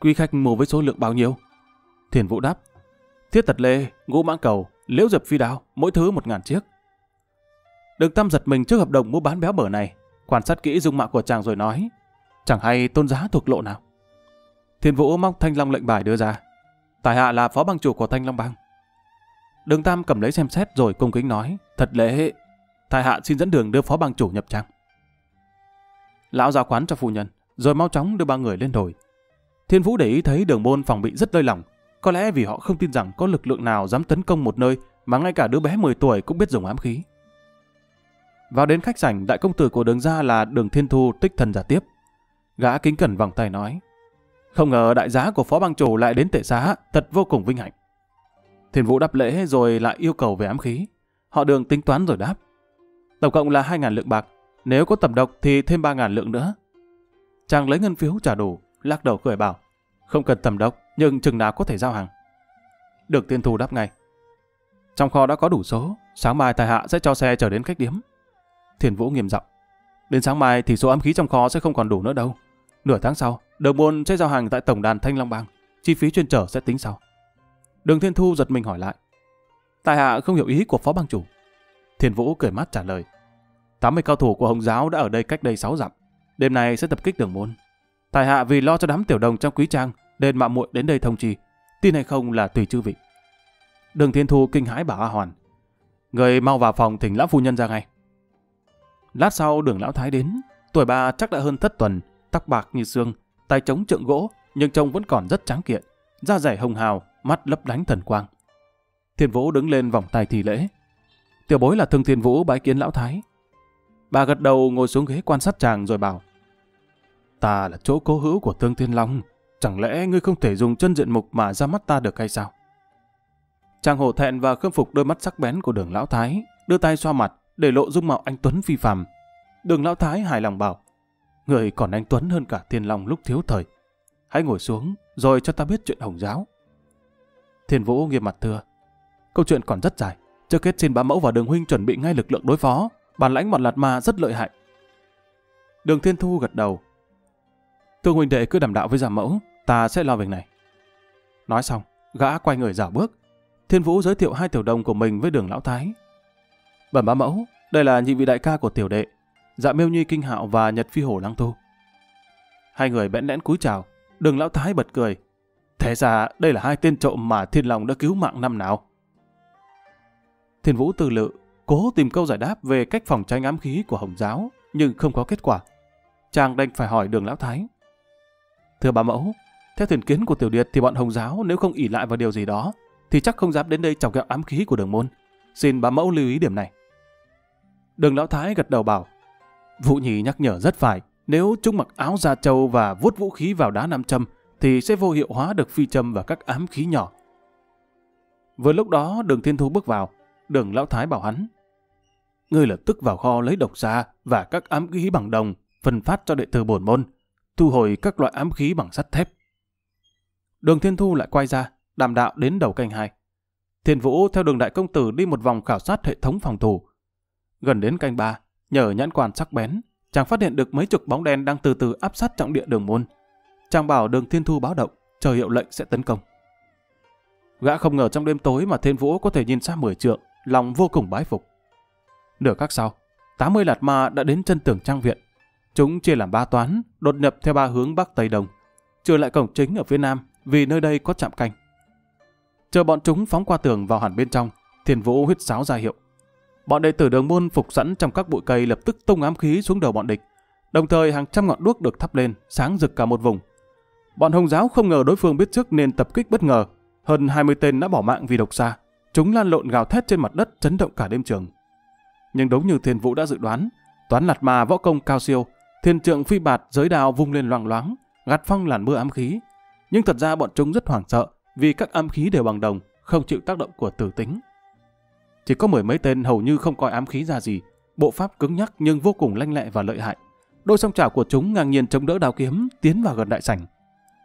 Quý khách mua với số lượng bao nhiêu? Thiên Vũ đáp: Thiết tật lê, ngũ mãng cầu, liễu dập phi đao, mỗi thứ một ngàn chiếc. Đường Tam giật mình trước hợp đồng mua bán béo bở này, quan sát kỹ dung mạo của chàng rồi nói: Chẳng hay tôn giá thuộc lộ nào? Thiên Vũ móc Thanh Long lệnh bài đưa ra: Tài hạ là phó bang chủ của Thanh Long Bang. Đường Tam cầm lấy xem xét rồi cung kính nói: Thật lễ, tài hạ xin dẫn đường đưa phó bang chủ nhập trang. Lão giao quán cho phu nhân, rồi mau chóng đưa ba người lên đồi. Thiên Vũ để ý thấy Đường Môn phòng bị rất lơi lỏng, có lẽ vì họ không tin rằng có lực lượng nào dám tấn công một nơi mà ngay cả đứa bé mười tuổi cũng biết dùng ám khí. Vào đến khách sảnh, đại công tử của đường gia là Đường Thiên Thu tích thần giả tiếp. Gã kính cẩn vòng tay nói: Không ngờ đại giá của phó bang chủ lại đến tệ xá, thật vô cùng vinh hạnh. Thiên Vũ đáp lễ rồi lại yêu cầu về ám khí. Họ Đường tính toán rồi đáp: Tổng cộng là hai ngàn lượng bạc, nếu có tẩm độc thì thêm ba ngàn lượng nữa. Chàng lấy ngân phiếu trả đủ, lắc đầu cười bảo: Không cần tẩm độc, nhưng chừng nào có thể giao hàng? Đường Thiên Thu đáp ngay: Trong kho đã có đủ số, sáng mai tài hạ sẽ cho xe chở đến khách điếm. Thiên Vũ nghiêm giọng: Đến sáng mai thì số ám khí trong kho sẽ không còn đủ nữa đâu. Nửa tháng sau, Đường Môn sẽ giao hàng tại tổng đàn Thanh Long Bang, chi phí chuyên trở sẽ tính sau. Đường Thiên Thu giật mình hỏi lại: Tài hạ không hiểu ý của phó bang chủ. Thiên Vũ cười mát trả lời: tám mươi cao thủ của Hồng Giáo đã ở đây cách đây sáu dặm, đêm nay sẽ tập kích Đường Môn. Tài hạ vì lo cho đám tiểu đồng trong quý trang nên mạo muội đến đây thông trì, tin hay không là tùy chư vị. Đường Thiên Thu kinh hãi bảo A Hoàn: Người mau vào phòng thỉnh lão phu nhân ra ngay. Lát sau Đường lão thái đến, tuổi bà chắc đã hơn thất tuần, tóc bạc như xương, tay chống trượng gỗ nhưng trông vẫn còn rất tráng kiện, da dẻ hồng hào, mắt lấp lánh thần quang. Thiên Vũ đứng lên vòng tay thì lễ: Tiểu bối là Thương Thiên Vũ bái kiến lão thái. Bà gật đầu ngồi xuống ghế quan sát chàng rồi bảo: Ta là chỗ cố hữu của Thương Thiên Long, chẳng lẽ ngươi không thể dùng chân diện mục mà ra mắt ta được hay sao? Chàng hổ thẹn và khâm phục đôi mắt sắc bén của Đường lão thái, đưa tay xoa mặt để lộ dung mạo anh tuấn phi phàm. Đường lão thái hài lòng bảo: Người còn anh tuấn hơn cả Thiên Long lúc thiếu thời. Hãy ngồi xuống rồi cho ta biết chuyện Hồng Giáo. Thiên Vũ nghiêm mặt thưa: Câu chuyện còn rất dài, trước hết xin bá mẫu và Đường huynh chuẩn bị ngay lực lượng đối phó, bản lãnh bọn lạt ma rất lợi hại. Đường Thiên Thu gật đầu: Tương huynh đệ cứ đảm đạo với giả mẫu, ta sẽ lo việc này. Nói xong, gã quay người rảo bước. Thiên Vũ giới thiệu hai tiểu đồng của mình với Đường lão thái. Bẩm bá mẫu, đây là nhị vị đại ca của tiểu đệ, Dạ Miêu Nhi Kinh Hạo và Nhật Phi Hổ Lăng Thu. Hai người bẽn lẽn cúi chào. Đường lão thái bật cười. Thế ra đây là hai tên trộm mà Thiên Long đã cứu mạng năm nào. Thiên Vũ tư lự, cố tìm câu giải đáp về cách phòng tránh ám khí của Hồng Giáo, nhưng không có kết quả. Chàng đành phải hỏi Đường lão thái. Thưa bà mẫu, theo thiền kiến của tiểu điệt thì bọn Hồng Giáo nếu không ỷ lại vào điều gì đó thì chắc không dám đến đây chọc ghẹo ám khí của Đường môn. Xin bà mẫu lưu ý điểm này. Đường lão thái gật đầu bảo. Vũ Nhi nhắc nhở rất phải. Nếu chúng mặc áo da trâu và vuốt vũ khí vào đá nam châm thì sẽ vô hiệu hóa được phi châm và các ám khí nhỏ. Vừa lúc đó Đường Thiên Thu bước vào. Đường lão thái bảo hắn. Ngươi lập tức vào kho lấy độc ra và các ám khí bằng đồng, phân phát cho đệ tử bổn môn, thu hồi các loại ám khí bằng sắt thép. Đường Thiên Thu lại quay ra, đàm đạo đến đầu canh hai. Thiên Vũ theo Đường đại công tử đi một vòng khảo sát hệ thống phòng thủ. Gần đến canh ba, nhờ nhãn quan sắc bén, chàng phát hiện được mấy chục bóng đen đang từ từ áp sát trọng địa Đường môn. Chàng bảo Đường Thiên Thu báo động, chờ hiệu lệnh sẽ tấn công. Gã không ngờ trong đêm tối mà Thiên Vũ có thể nhìn xa mười trượng, lòng vô cùng bái phục. Nửa khắc sau, tám mươi lạt ma đã đến chân tường trang viện. Chúng chia làm ba toán, đột nhập theo ba hướng bắc tây đông, trừ lại cổng chính ở phía nam vì nơi đây có trạm canh. Chờ bọn chúng phóng qua tường vào hẳn bên trong, Thiên Vũ huýt sáo ra hiệu. Bọn đệ tử Đường môn phục sẵn trong các bụi cây lập tức tung ám khí xuống đầu bọn địch, đồng thời hàng trăm ngọn đuốc được thắp lên, sáng rực cả một vùng. Bọn Hồng Giáo không ngờ đối phương biết trước nên tập kích bất ngờ, hơn hai mươi tên đã bỏ mạng vì độc xa. Chúng lan lộn gào thét trên mặt đất, chấn động cả đêm trường. Nhưng đúng như Thiên Vũ đã dự đoán, toán lạt ma võ công cao siêu, thiên trượng phi bạt giới đao vung lên loang loáng, gạt phong làn mưa ám khí. Nhưng thật ra bọn chúng rất hoảng sợ vì các ám khí đều bằng đồng, không chịu tác động của tử tính. Chỉ có mười mấy tên hầu như không coi ám khí ra gì, bộ pháp cứng nhắc nhưng vô cùng lanh lẹ và lợi hại. Đôi song chảo của chúng ngang nhiên chống đỡ đao kiếm, tiến vào gần đại sảnh.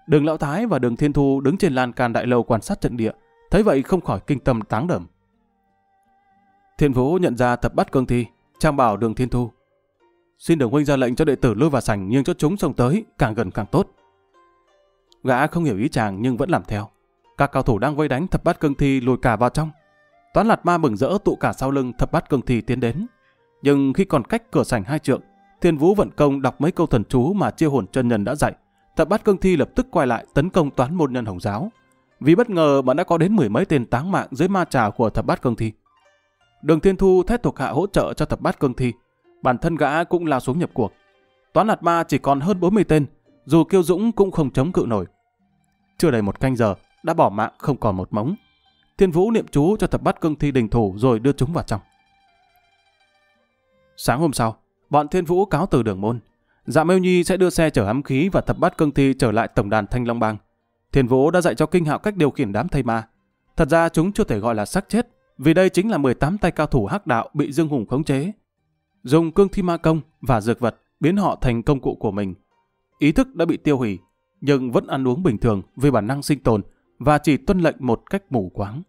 Đường lão thái và Đường Thiên Thu đứng trên lan can đại lâu quan sát trận địa, thấy vậy không khỏi kinh tâm táng đẩm. Thiên Vũ nhận ra thập bát cương thi, trang bảo Đường Thiên Thu. Xin Đường huynh ra lệnh cho đệ tử lui vào sảnh, nhưng cho chúng xông tới càng gần càng tốt. Gã không hiểu ý chàng nhưng vẫn làm theo. Các cao thủ đang vây đánh thập bát cương thi lùi cả vào trong. Toán lạt ma mừng rỡ tụ cả sau lưng thập bát cương thi tiến đến. Nhưng khi còn cách cửa sảnh hai trượng, Thiên Vũ vận công đọc mấy câu thần chú mà Chiêu Hồn chân nhân đã dạy. Thập bát cương thi lập tức quay lại tấn công toán môn nhân Hồng Giáo. Vì bất ngờ mà đã có đến mười mấy tên táng mạng dưới ma trà của thập bát cương thi. Đường Thiên Thu thét thuộc hạ hỗ trợ cho thập bát cương thi, bản thân gã cũng lao xuống nhập cuộc. Toán lạt ma chỉ còn hơn bốn mươi tên, dù kiêu dũng cũng không chống cự nổi. Chưa đầy một canh giờ đã bỏ mạng không còn một mống. Thiên Vũ niệm chú cho thập bát cương thi đình thủ rồi đưa chúng vào trong. Sáng hôm sau, bọn Thiên Vũ cáo từ Đường môn. Dạ Miêu Nhi sẽ đưa xe chở ám khí và thập bát cương thi trở lại tổng đàn Thanh Long Bang. Thiên Vũ đã dạy cho Kinh Hạo cách điều khiển đám thây ma. Thật ra chúng chưa thể gọi là xác chết, vì đây chính là mười tám tay cao thủ hắc đạo bị Dương Hùng khống chế, dùng cương thi ma công và dược vật biến họ thành công cụ của mình. Ý thức đã bị tiêu hủy, nhưng vẫn ăn uống bình thường vì bản năng sinh tồn và chỉ tuân lệnh một cách mù quáng.